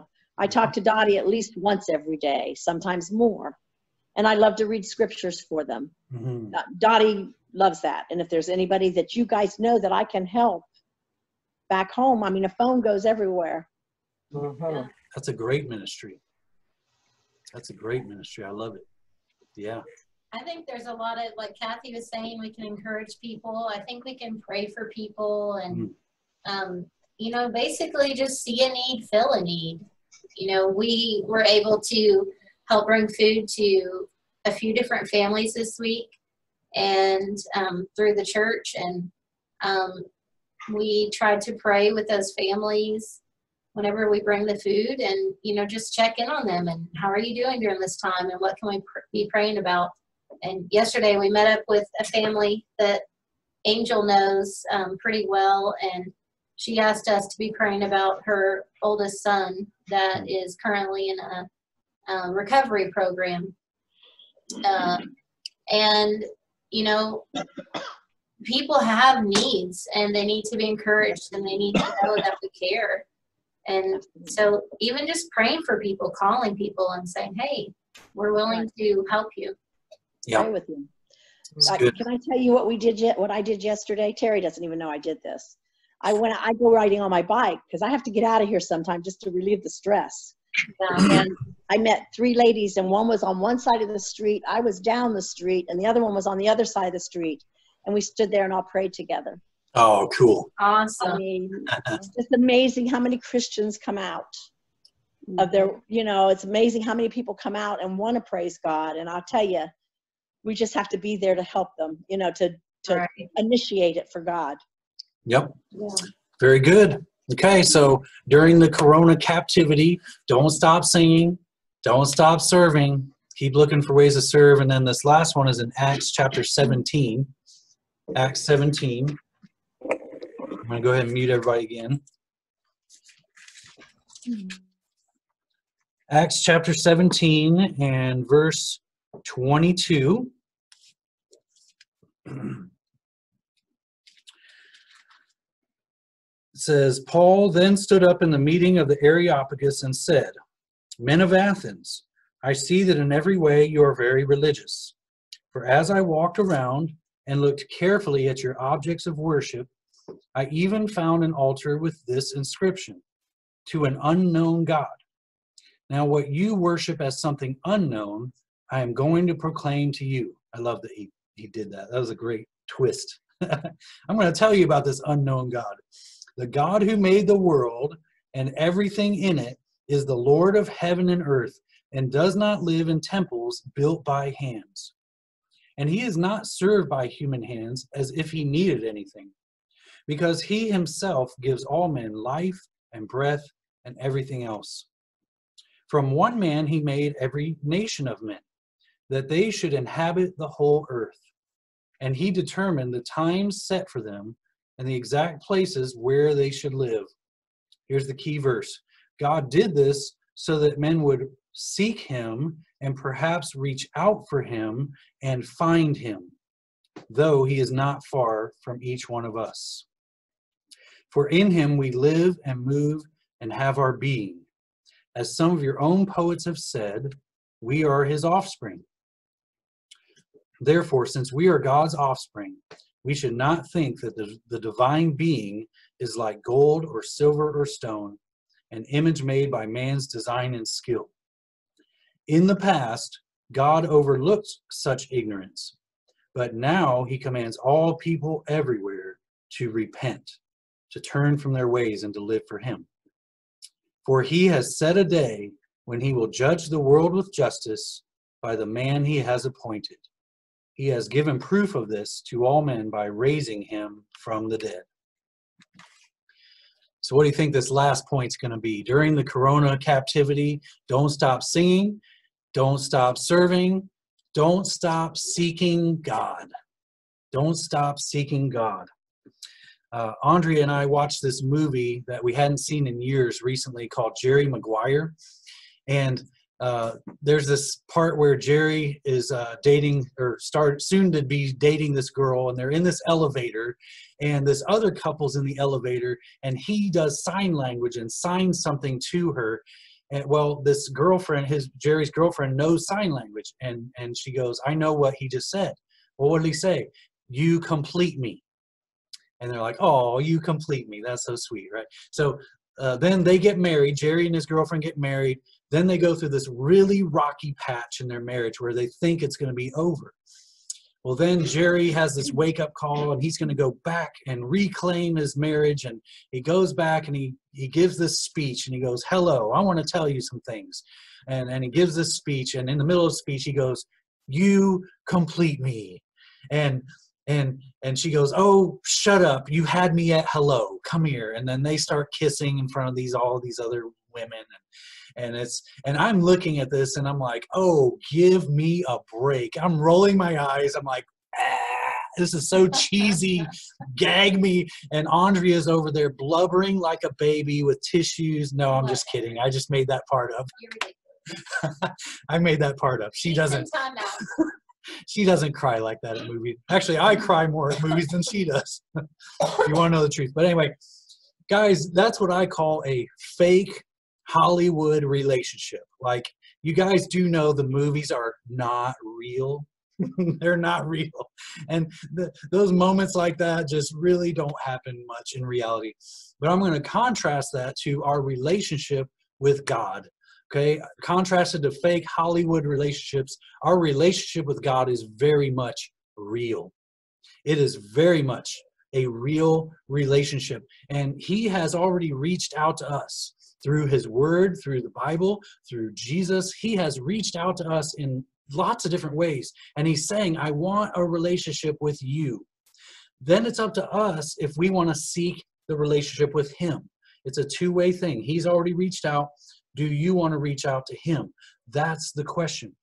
I talk to Dottie at least once every day, sometimes more. And I love to read scriptures for them. Mm-hmm. Dottie loves that. And if there's anybody that you guys know that I can help back home, I mean, a phone goes everywhere. Mm-hmm. That's a great ministry. That's a great ministry. I love it. Yeah. I think there's a lot of, like Kathy was saying, we can encourage people. I think we can pray for people and, mm. um, you know, basically just see a need, fill a need. You know, we were able to help bring food to a few different families this week and um, through the church. And um, we tried to pray with those families whenever we bring the food and, you know, just check in on them and how are you doing during this time and what can we pr- be praying about. And yesterday we met up with a family that Angel knows um, pretty well, and she asked us to be praying about her oldest son that is currently in a uh, recovery program. Uh, and, you know, people have needs and they need to be encouraged and they need to know that we care. And so even just praying for people, calling people and saying, hey, we're willing to help you. Yeah. Pray with you. Uh, can I tell you what we did? Yet, what I did yesterday? Terry doesn't even know I did this. I went. I go riding on my bike because I have to get out of here sometime just to relieve the stress. Um, and I met three ladies, and one was on one side of the street. I was down the street, and the other one was on the other side of the street. And we stood there and all prayed together. Oh, cool! Awesome. I mean, it's just amazing how many Christians come out of their. You know, it's amazing how many people come out and want to praise God. And I'll tell you. We just have to be there to help them, you know, to, to right. initiate it for God. Yep. Yeah. Very good. Okay. So during the Corona captivity, don't stop singing. Don't stop serving. Keep looking for ways to serve. And then this last one is in Acts chapter seventeen. Acts seventeen. I'm going to go ahead and mute everybody again. Acts chapter seventeen and verse twenty-two. It says, Paul then stood up in the meeting of the Areopagus and said, Men of Athens, I see that in every way you are very religious. For as I walked around and looked carefully at your objects of worship, I even found an altar with this inscription, To an unknown God. Now what you worship as something unknown, I am going to proclaim to you. I love that he, he did that. That was a great twist. I'm going to tell you about this unknown God. The God who made the world and everything in it is the Lord of heaven and earth and does not live in temples built by hands. And he is not served by human hands as if he needed anything, because he himself gives all men life and breath and everything else. From one man he made every nation of men, that they should inhabit the whole earth. And he determined the times set for them and the exact places where they should live. Here's the key verse. God did this so that men would seek him and perhaps reach out for him and find him, though he is not far from each one of us. For in him we live and move and have our being. As some of your own poets have said, we are his offspring. Therefore, since we are God's offspring, we should not think that the, the divine being is like gold or silver or stone, an image made by man's design and skill. In the past, God overlooked such ignorance, but now he commands all people everywhere to repent, to turn from their ways and to live for him. For he has set a day when he will judge the world with justice by the man he has appointed. He has given proof of this to all men by raising him from the dead. So what do you think this last point's going to be? During the Corona captivity, don't stop singing, don't stop serving, don't stop seeking God. Don't stop seeking God. Uh, Andrea and I watched this movie that we hadn't seen in years recently called Jerry Maguire. And uh, there's this part where Jerry is uh, dating or start, soon to be dating this girl, and they're in this elevator and this other couple's in the elevator and he does sign language and signs something to her. And well, this girlfriend, his Jerry's girlfriend knows sign language and, and she goes, I know what he just said. Well, what did he say? You complete me. And they're like, oh, you complete me. That's so sweet, right? So uh, then they get married. Jerry and his girlfriend get married. Then they go through this really rocky patch in their marriage where they think it's going to be over. Well, then Jerry has this wake-up call, and he's going to go back and reclaim his marriage. And he goes back, and he, he gives this speech, and he goes, hello, I want to tell you some things. And, and he gives this speech, and in the middle of the speech, he goes, you complete me. And and and she goes, oh, shut up. You had me at hello. Come here. And then they start kissing in front of these all these other women. And it's, and I'm looking at this and I'm like, oh, give me a break. I'm rolling my eyes. I'm like, ah, this is so cheesy. Gag me. And Andrea's over there blubbering like a baby with tissues. No, I'm just kidding. I just made that part up. I made that part up. She doesn't. She doesn't cry like that at movies. Actually, I cry more at movies than she does. If you want to know the truth. But anyway, guys, that's what I call a fake Hollywood relationship. Like, you guys do know the movies are not real. They're not real. And the, those moments like that just really don't happen much in reality. But I'm going to contrast that to our relationship with God. Okay, contrasted to fake Hollywood relationships, our relationship with God is very much real. It is very much a real relationship. And he has already reached out to us through his word, through the Bible, through Jesus. He has reached out to us in lots of different ways. And he's saying, I want a relationship with you. Then it's up to us if we want to seek the relationship with him. It's a two-way thing. He's already reached out. Do you want to reach out to him? That's the question.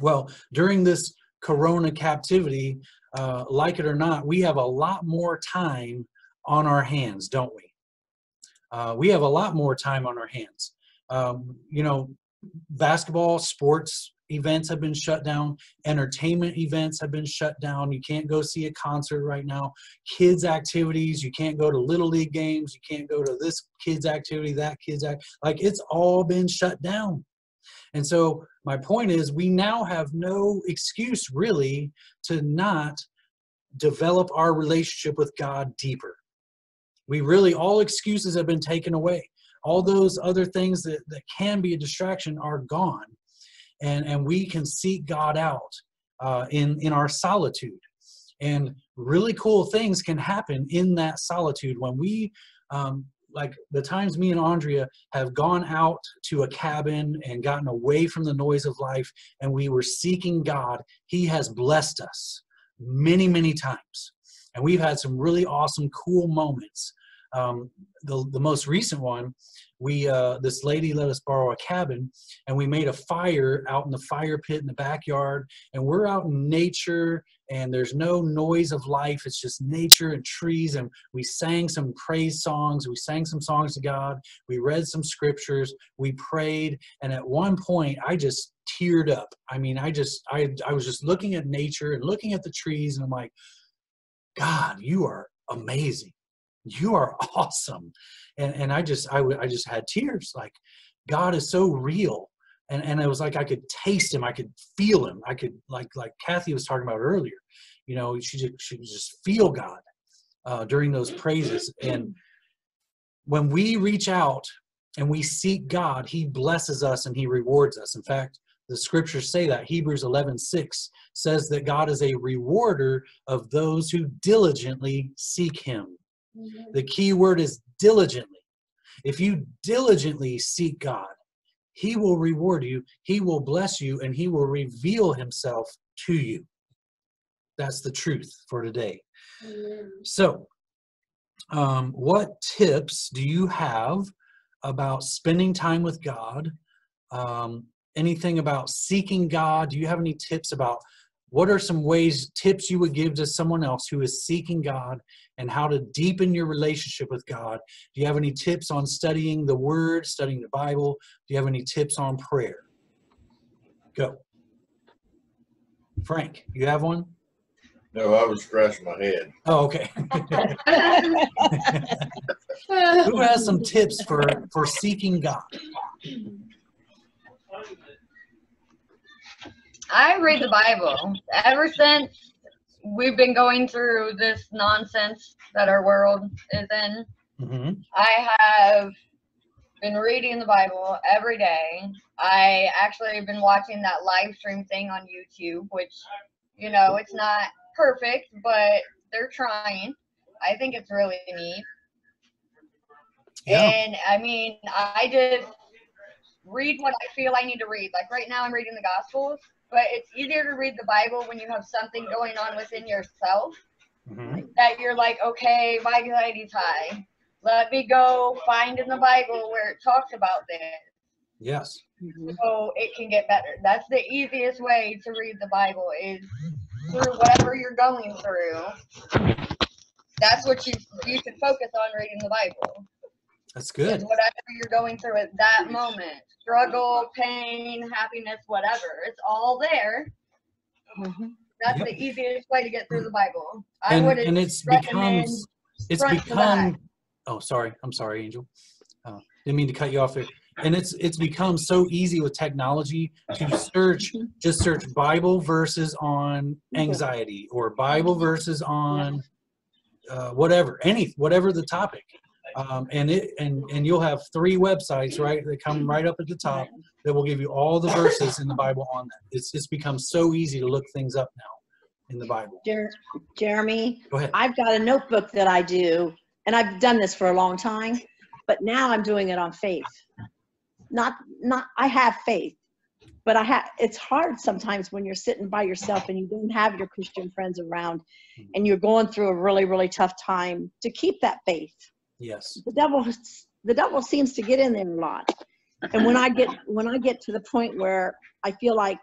Well, during this corona captivity, uh, like it or not, we have a lot more time on our hands, don't we? Uh, we have a lot more time on our hands. Um, you know, basketball, sports events have been shut down. Entertainment events have been shut down. You can't go see a concert right now. Kids' activities, you can't go to Little League games. You can't go to this kids' activity, that kids' act. Like, it's all been shut down. And so my point is, we now have no excuse really to not develop our relationship with God deeper. We really, all excuses have been taken away. All those other things that, that can be a distraction are gone. And, and we can seek God out uh, in, in our solitude. And really cool things can happen in that solitude. When we, um, like the times me and Andrea have gone out to a cabin and gotten away from the noise of life, and we were seeking God, he has blessed us many, many times. And we've had some really awesome, cool moments. Um, the, the most recent one, we, uh, this lady let us borrow a cabin, and we made a fire out in the fire pit in the backyard, and we're out in nature, and there's no noise of life. It's just nature and trees. And we sang some praise songs. We sang some songs to God. We read some scriptures. We prayed. And at one point I just teared up. I mean, I just, I, I was just looking at nature and looking at the trees, and I'm like, God, you are amazing. You are awesome. And, and I just, I, I just had tears. Like, God is so real. And, and it was like, I could taste him. I could feel him. I could, like, like Kathy was talking about earlier, you know, she just, she just feel God uh, during those praises. And when we reach out and we seek God, he blesses us and he rewards us. In fact, the scriptures say that. Hebrews eleven six says that God is a rewarder of those who diligently seek him. The key word is diligently. If you diligently seek God, he will reward you, he will bless you, and he will reveal himself to you. That's the truth for today. Amen. So, um, what tips do you have about spending time with God? Um, anything about seeking God? Do you have any tips about what are some ways, tips you would give to someone else who is seeking God and how to deepen your relationship with God? Do you have any tips on studying the Word, studying the Bible? Do you have any tips on prayer? Go. Frank, you have one? No, I was scratching my head. Oh, okay. Who has some tips for, for seeking God? I read the Bible. Ever since we've been going through this nonsense that our world is in, mm-hmm. I have been reading the Bible every day. I actually have been watching that live stream thing on YouTube, which You know, it's not perfect, but they're trying. I think it's really neat. Yeah. And I mean, I just read what I feel I need to read. Like right now I'm reading the Gospels, but it's easier to read the Bible when you have something going on within yourself mm-hmm. that you're like, okay, my anxiety's high. Let me go find in the Bible where it talks about this. Yes. Mm-hmm. So it can get better. That's the easiest way to read the Bible is through whatever you're going through. That's what you you can focus on reading the Bible. That's good. It's whatever you're going through at that moment. Struggle, pain, happiness, whatever. It's all there. Mm-hmm. That's yep. the easiest way to get through the Bible. I and, would and it's becomes it's become oh sorry, I'm sorry, Angel. Uh, didn't mean to cut you off there. And it's it's become so easy with technology to search, just search Bible verses on anxiety or Bible verses on uh, whatever, any whatever the topic, um, and it and and you'll have three websites right that come right up at the top that will give you all the verses in the Bible on that. It's it's become so easy to look things up now in the Bible. Jer- Jeremy, go ahead. I've got a notebook that I do, and I've done this for a long time, but now I'm doing it on faith. Not, not, I have faith, but I have, it's hard sometimes when you're sitting by yourself and you don't have your Christian friends around and you're going through a really, really tough time to keep that faith. Yes. The devil, the devil seems to get in there a lot. And when I get, when I get to the point where I feel like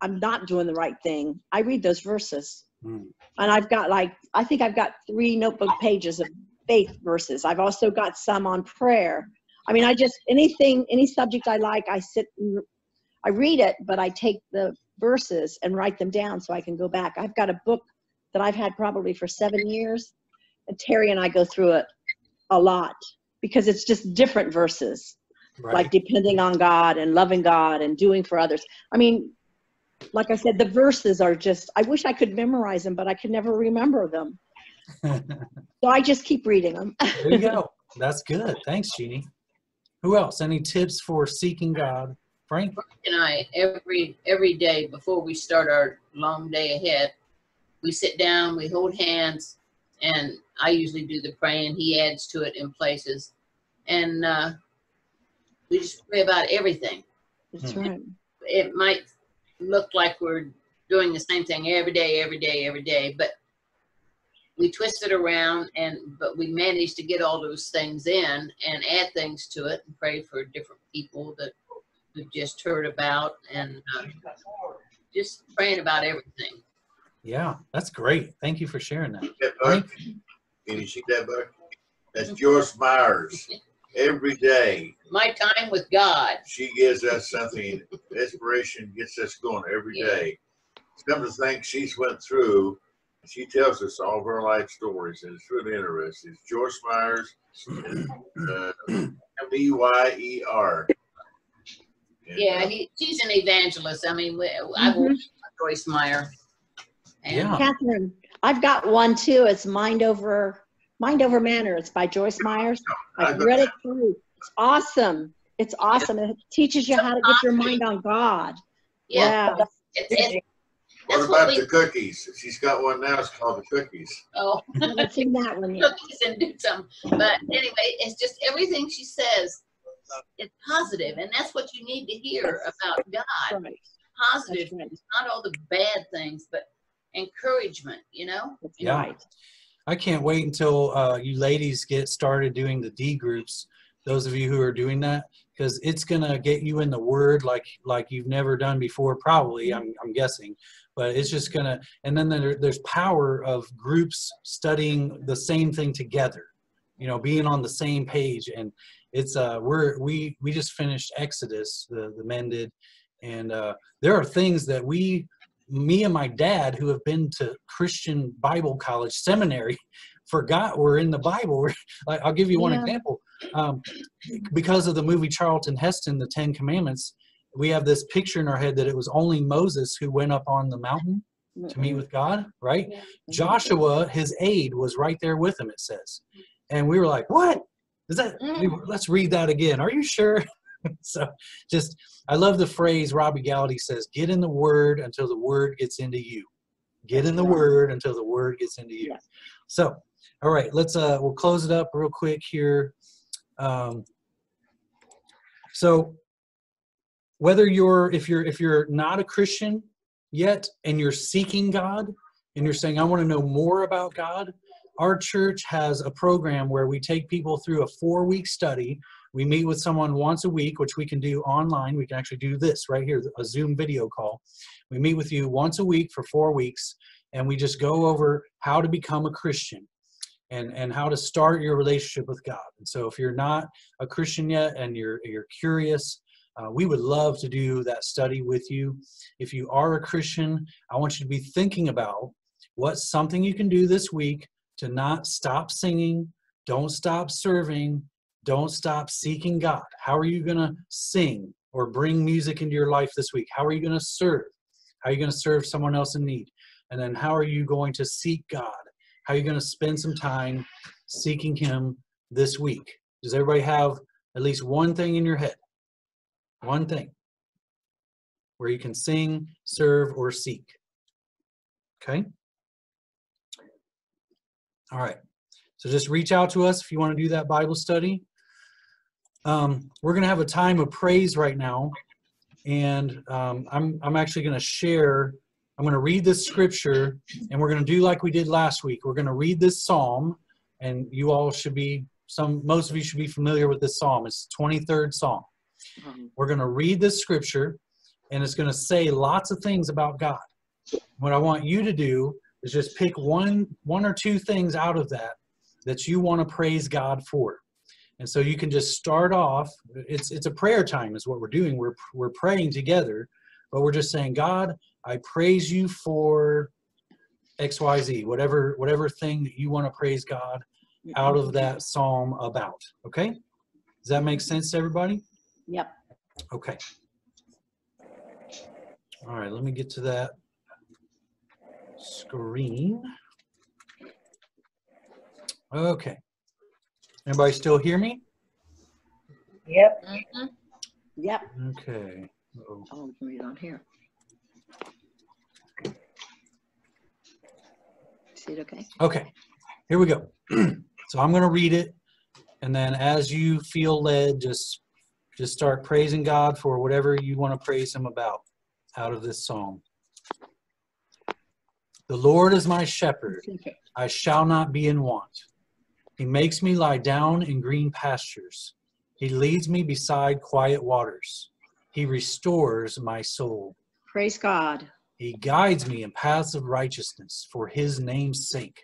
I'm not doing the right thing, I read those verses mm. and I've got like, I think I've got three notebook pages of faith verses. I've also got some on prayer. I mean, I just, anything, any subject I like, I sit, and I read it, but I take the verses and write them down so I can go back. I've got a book that I've had probably for seven years, and Terry and I go through it a lot because it's just different verses, right. Like depending on God and loving God and doing for others. I mean, like I said, the verses are just, I wish I could memorize them, but I could never remember them. So I just keep reading them. There you go. That's good. Thanks, Jeannie. Who else? Any tips for seeking God? Frank? Frank and I, every every day before we start our long day ahead, we sit down, we hold hands, and I usually do the praying. He adds to it in places. And uh, we just pray about everything. That's right. It, it might look like we're doing the same thing every day, every day, every day, but we twist it around, and but we managed to get all those things in and add things to it and pray for different people that we've just heard about and uh, just praying about everything. Yeah, that's great. Thank you for sharing that. Can you see that book? That's Joyce Myers. Every day. My time with God. She gives us something. Inspiration gets us going every yeah. day. Come to think she's went through. She tells us all of her life stories, and it's really interesting. It's Joyce Myers, uh, M E Y E R. Yeah, he, she's an evangelist. I mean, I will mm-hmm. Joyce Meyer. And yeah. Catherine, I've got one, too. It's Mind Over Mind Over Manner. It's by Joyce Myers. I've read it through. It's awesome. It's awesome. It teaches you how to get your mind on God. Yeah. Wow. It's, it's, What about what we, the cookies? She's got one now. It's called the cookies. Oh, I've seen that one. Yet. Cookies and do some. But anyway, it's just everything she says is positive, and that's what you need to hear about God. Right. Positive, right. Not all the bad things, but encouragement. You know. Yeah. Right. I can't wait until uh, you ladies get started doing the D groups. Those of you who are doing that, because it's gonna get you in the Word like like you've never done before. Probably, I'm I'm guessing. But it's just going to, and then there, there's power of groups studying the same thing together, you know, being on the same page. And it's, uh, we're, we, we just finished Exodus, the, the men did. And uh, there are things that we, me and my dad, who have been to Christian Bible college seminary, forgot were in the Bible. I'll give you one yeah. example. Um, because of the movie Charlton Heston, The Ten Commandments, we have this picture in our head that it was only Moses who went up on the mountain to meet with God, right? Yeah. Joshua, his aide, was right there with him, it says. And we were like, what? Is that? We were, let's read that again. Are you sure? So just, I love the phrase Robbie Gallaty says, get in the Word until the Word gets into you. Get in the Word until the Word gets into you. Yes. So, all right, let's, uh, we'll close it up real quick here. Um, so whether you're, if you're, if you're not a Christian yet and you're seeking God and you're saying, I want to know more about God, our church has a program where we take people through a four-week study. We meet with someone once a week, which we can do online. We can actually do this right here, a Zoom video call. We meet with you once a week for four weeks, and we just go over how to become a Christian and, and how to start your relationship with God. And so if you're not a Christian yet and you're, you're curious, uh, we would love to do that study with you. If you are a Christian, I want you to be thinking about what's something you can do this week to not stop singing, don't stop serving, don't stop seeking God. How are you going to sing or bring music into your life this week? How are you going to serve? How are you going to serve someone else in need? And then how are you going to seek God? How are you going to spend some time seeking Him this week? Does everybody have at least one thing in your head? One thing where you can sing, serve, or seek. Okay? All right. So just reach out to us if you want to do that Bible study. Um, we're going to have a time of praise right now, and um, I'm, I'm actually going to share, I'm going to read this scripture, and we're going to do like we did last week. We're going to read this psalm, and you all should be, some, most of you should be familiar with this psalm. It's the twenty-third Psalm. We're going to read this scripture, and it's going to say lots of things about God. What I want you to do is just pick one, one or two things out of that that you want to praise God for. And so you can just start off, it's it's a prayer time is what we're doing. We're, we're praying together, but we're just saying, God, I praise you for X Y Z, whatever, whatever thing that you want to praise God out of that psalm about, okay? Does that make sense to everybody? Yep. Okay. All right, let me get to that screen. Okay. Anybody still hear me? Yep. Mm-hmm. Yep. Okay. Uh-oh. Oh, we can read on here. See it okay? Okay. Here we go. So I'm going to read it, and then as you feel led, just just start praising God for whatever you want to praise Him about out of this psalm. The Lord is my shepherd. I shall not be in want. He makes me lie down in green pastures. He leads me beside quiet waters. He restores my soul. Praise God. He guides me in paths of righteousness for His name's sake.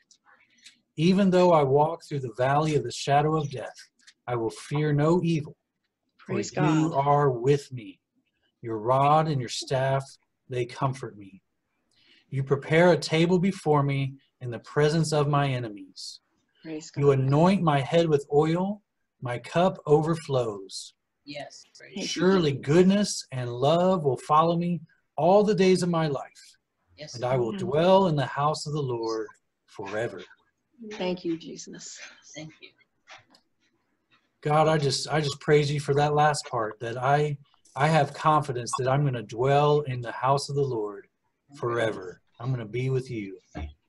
Even though I walk through the valley of the shadow of death, I will fear no evil. Praise God. You are with me. Your rod and your staff, they comfort me. You prepare a table before me in the presence of my enemies. You anoint my head with oil, my cup overflows. Yes. Surely goodness and love will follow me all the days of my life. Yes. And I will dwell in the house of the Lord forever. Thank you, Jesus. Thank you. God, I just I just praise you for that last part, that I I have confidence that I'm going to dwell in the house of the Lord forever. I'm going to be with you.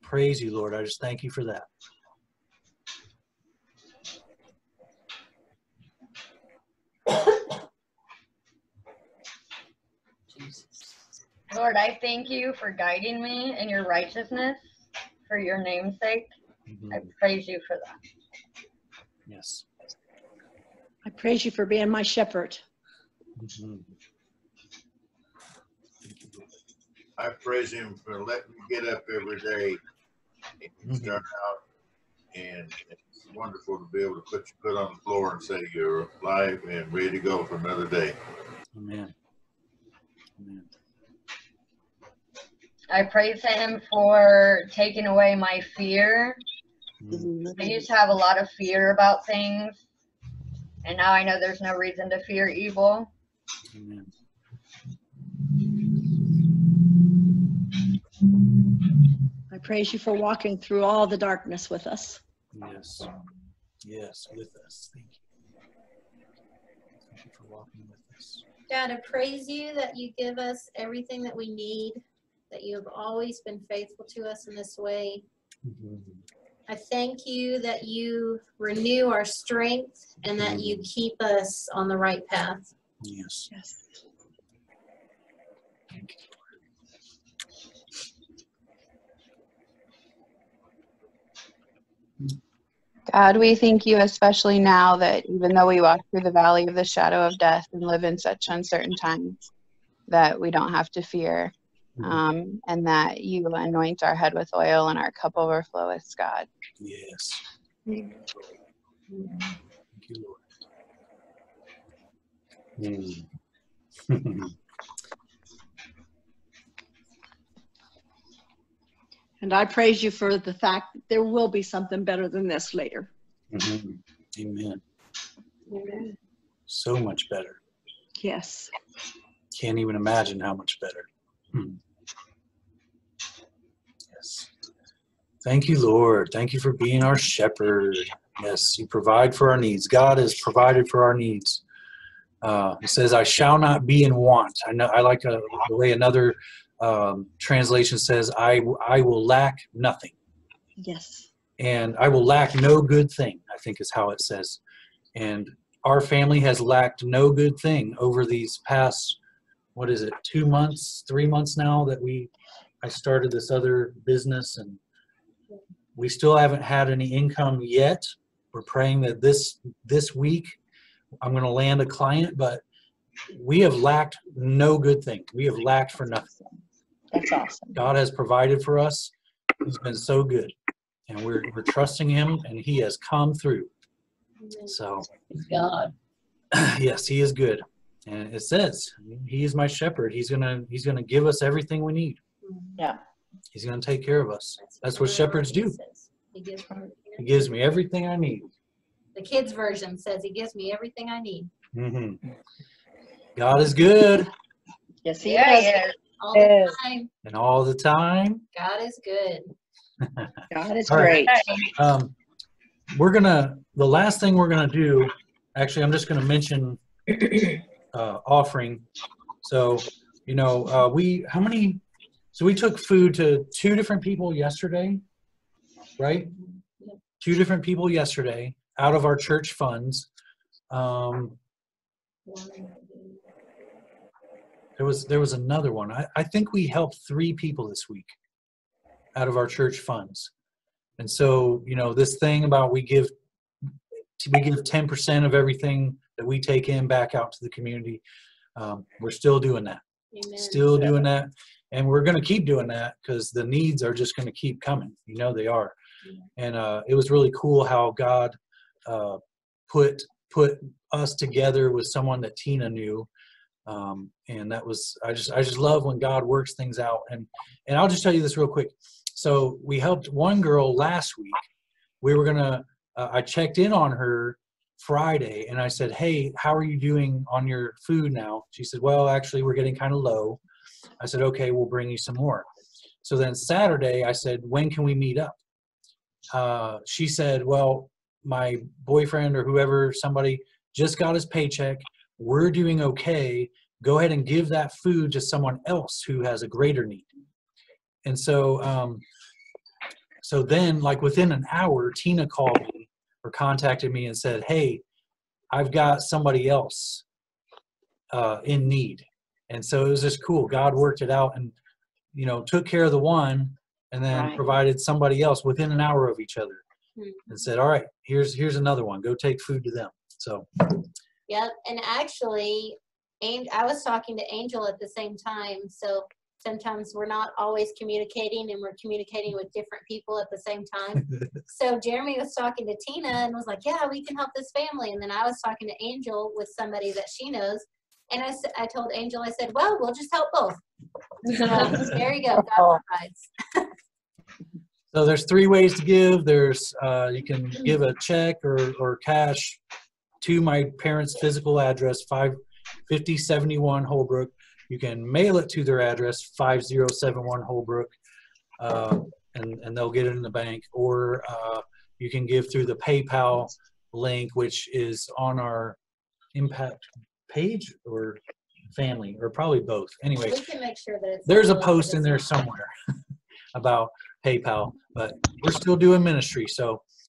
Praise you, Lord. I just thank you for that. Lord, I thank you for guiding me in your righteousness for your name's sake. Mm-hmm. I praise you for that. Yes. I praise you for being my shepherd. Mm-hmm. I praise him for letting me get up every day and mm-hmm. start out. And it's wonderful to be able to put your foot on the floor and say you're alive and ready to go for another day. Amen. Amen. I praise him for taking away my fear. Mm-hmm. I used to have a lot of fear about things, and now I know there's no reason to fear evil. Amen. I praise you for walking through all the darkness with us. Yes. Yes, with us. Thank you. Thank you for walking with us. God, I praise you that you give us everything that we need. that you have always been faithful to us in this way. I thank you that you renew our strength and that you keep us on the right path. Yes. Yes. Thank you. God, we thank you especially now that even though we walk through the valley of the shadow of death and live in such uncertain times, that we don't have to fear, um, and that you anoint our head with oil and our cup overfloweth, God. Yes. Thank you, Lord. Mm. And I praise you for the fact that there will be something better than this later. Mm-hmm. Amen. Amen. So much better. Yes. Can't even imagine how much better. Mm. Yes. Thank you, Lord. Thank you for being our shepherd. Yes, you provide for our needs. God has provided for our needs. Uh, it says, I shall not be in want. I know. I like a, the way another Um, translation says, I, I will lack nothing. Yes. And I will lack no good thing, I think is how it says. And our family has lacked no good thing over these past, what is it, two months, three months now that we, I started this other business, and we still haven't had any income yet. We're praying that this, this week I'm going to land a client, but we have lacked no good thing. We have lacked for nothing. That's awesome. God has provided for us. He's been so good. And we're, we're trusting him, and he has come through. So, God. Yes, he is good. And it says, he is my shepherd. He's gonna, he's gonna give us everything we need. Yeah. He's gonna take care of us. That's, That's what shepherds do. He gives, he gives me everything I need. The kids' version says, he gives me everything I need. Mm-hmm. God is good. Yes, he yeah, is. Yeah. All the time. And all the time. God is good. God is great. Right. Um, we're going to, the last thing we're going to do, actually, I'm just going to mention uh, offering. So, you know, uh, we, how many, so we took food to two different people yesterday, right? Yeah. Two different people yesterday out of our church funds. Um, There was there was another one. I, I think we helped three people this week out of our church funds. And so, you know, this thing about we give we give ten percent of everything that we take in back out to the community. Um, we're still doing that. Amen. Still doing that. And we're going to keep doing that because the needs are just going to keep coming. You know, they are. Yeah. And uh, it was really cool how God uh, put put us together with someone that Tina knew. Um, and that was, I just, I just love when God works things out. And, and I'll just tell you this real quick. So we helped one girl last week. We were going to, uh, I checked in on her Friday and I said, hey, how are you doing on your food now? She said, well, actually we're getting kind of low. I said, okay, we'll bring you some more. So then Saturday I said, when can we meet up? Uh, she said, well, my boyfriend or whoever, somebody just got his paycheck. We're doing okay. Go ahead and give that food to someone else who has a greater need. And so, um, so then like within an hour, Tina called me or contacted me and said, hey, I've got somebody else uh, in need. And so it was just cool. God worked it out and, you know, took care of the one and then right. provided somebody else within an hour of each other mm-hmm. and said, all right, here's, here's another one. Go take food to them. So, yep, and actually, I was talking to Angel at the same time, so sometimes we're not always communicating, and we're communicating with different people at the same time. So Jeremy was talking to Tina and was like, yeah, we can help this family, and then I was talking to Angel with somebody that she knows, and I, I told Angel, I said, well, we'll just help both. So there you go, God provides. So there's three ways to give. There's, uh, you can give a check or, or cash to my parents' physical address, fifty seventy-one Holbrook. You can mail it to their address, five oh seven one Holbrook, uh, and, and they'll get it in the bank. Or uh, you can give through the PayPal link, which is on our Impact page, or family, or probably both. Anyway, we can make sure that it's there's a post in there somewhere about PayPal, but we're still doing ministry. So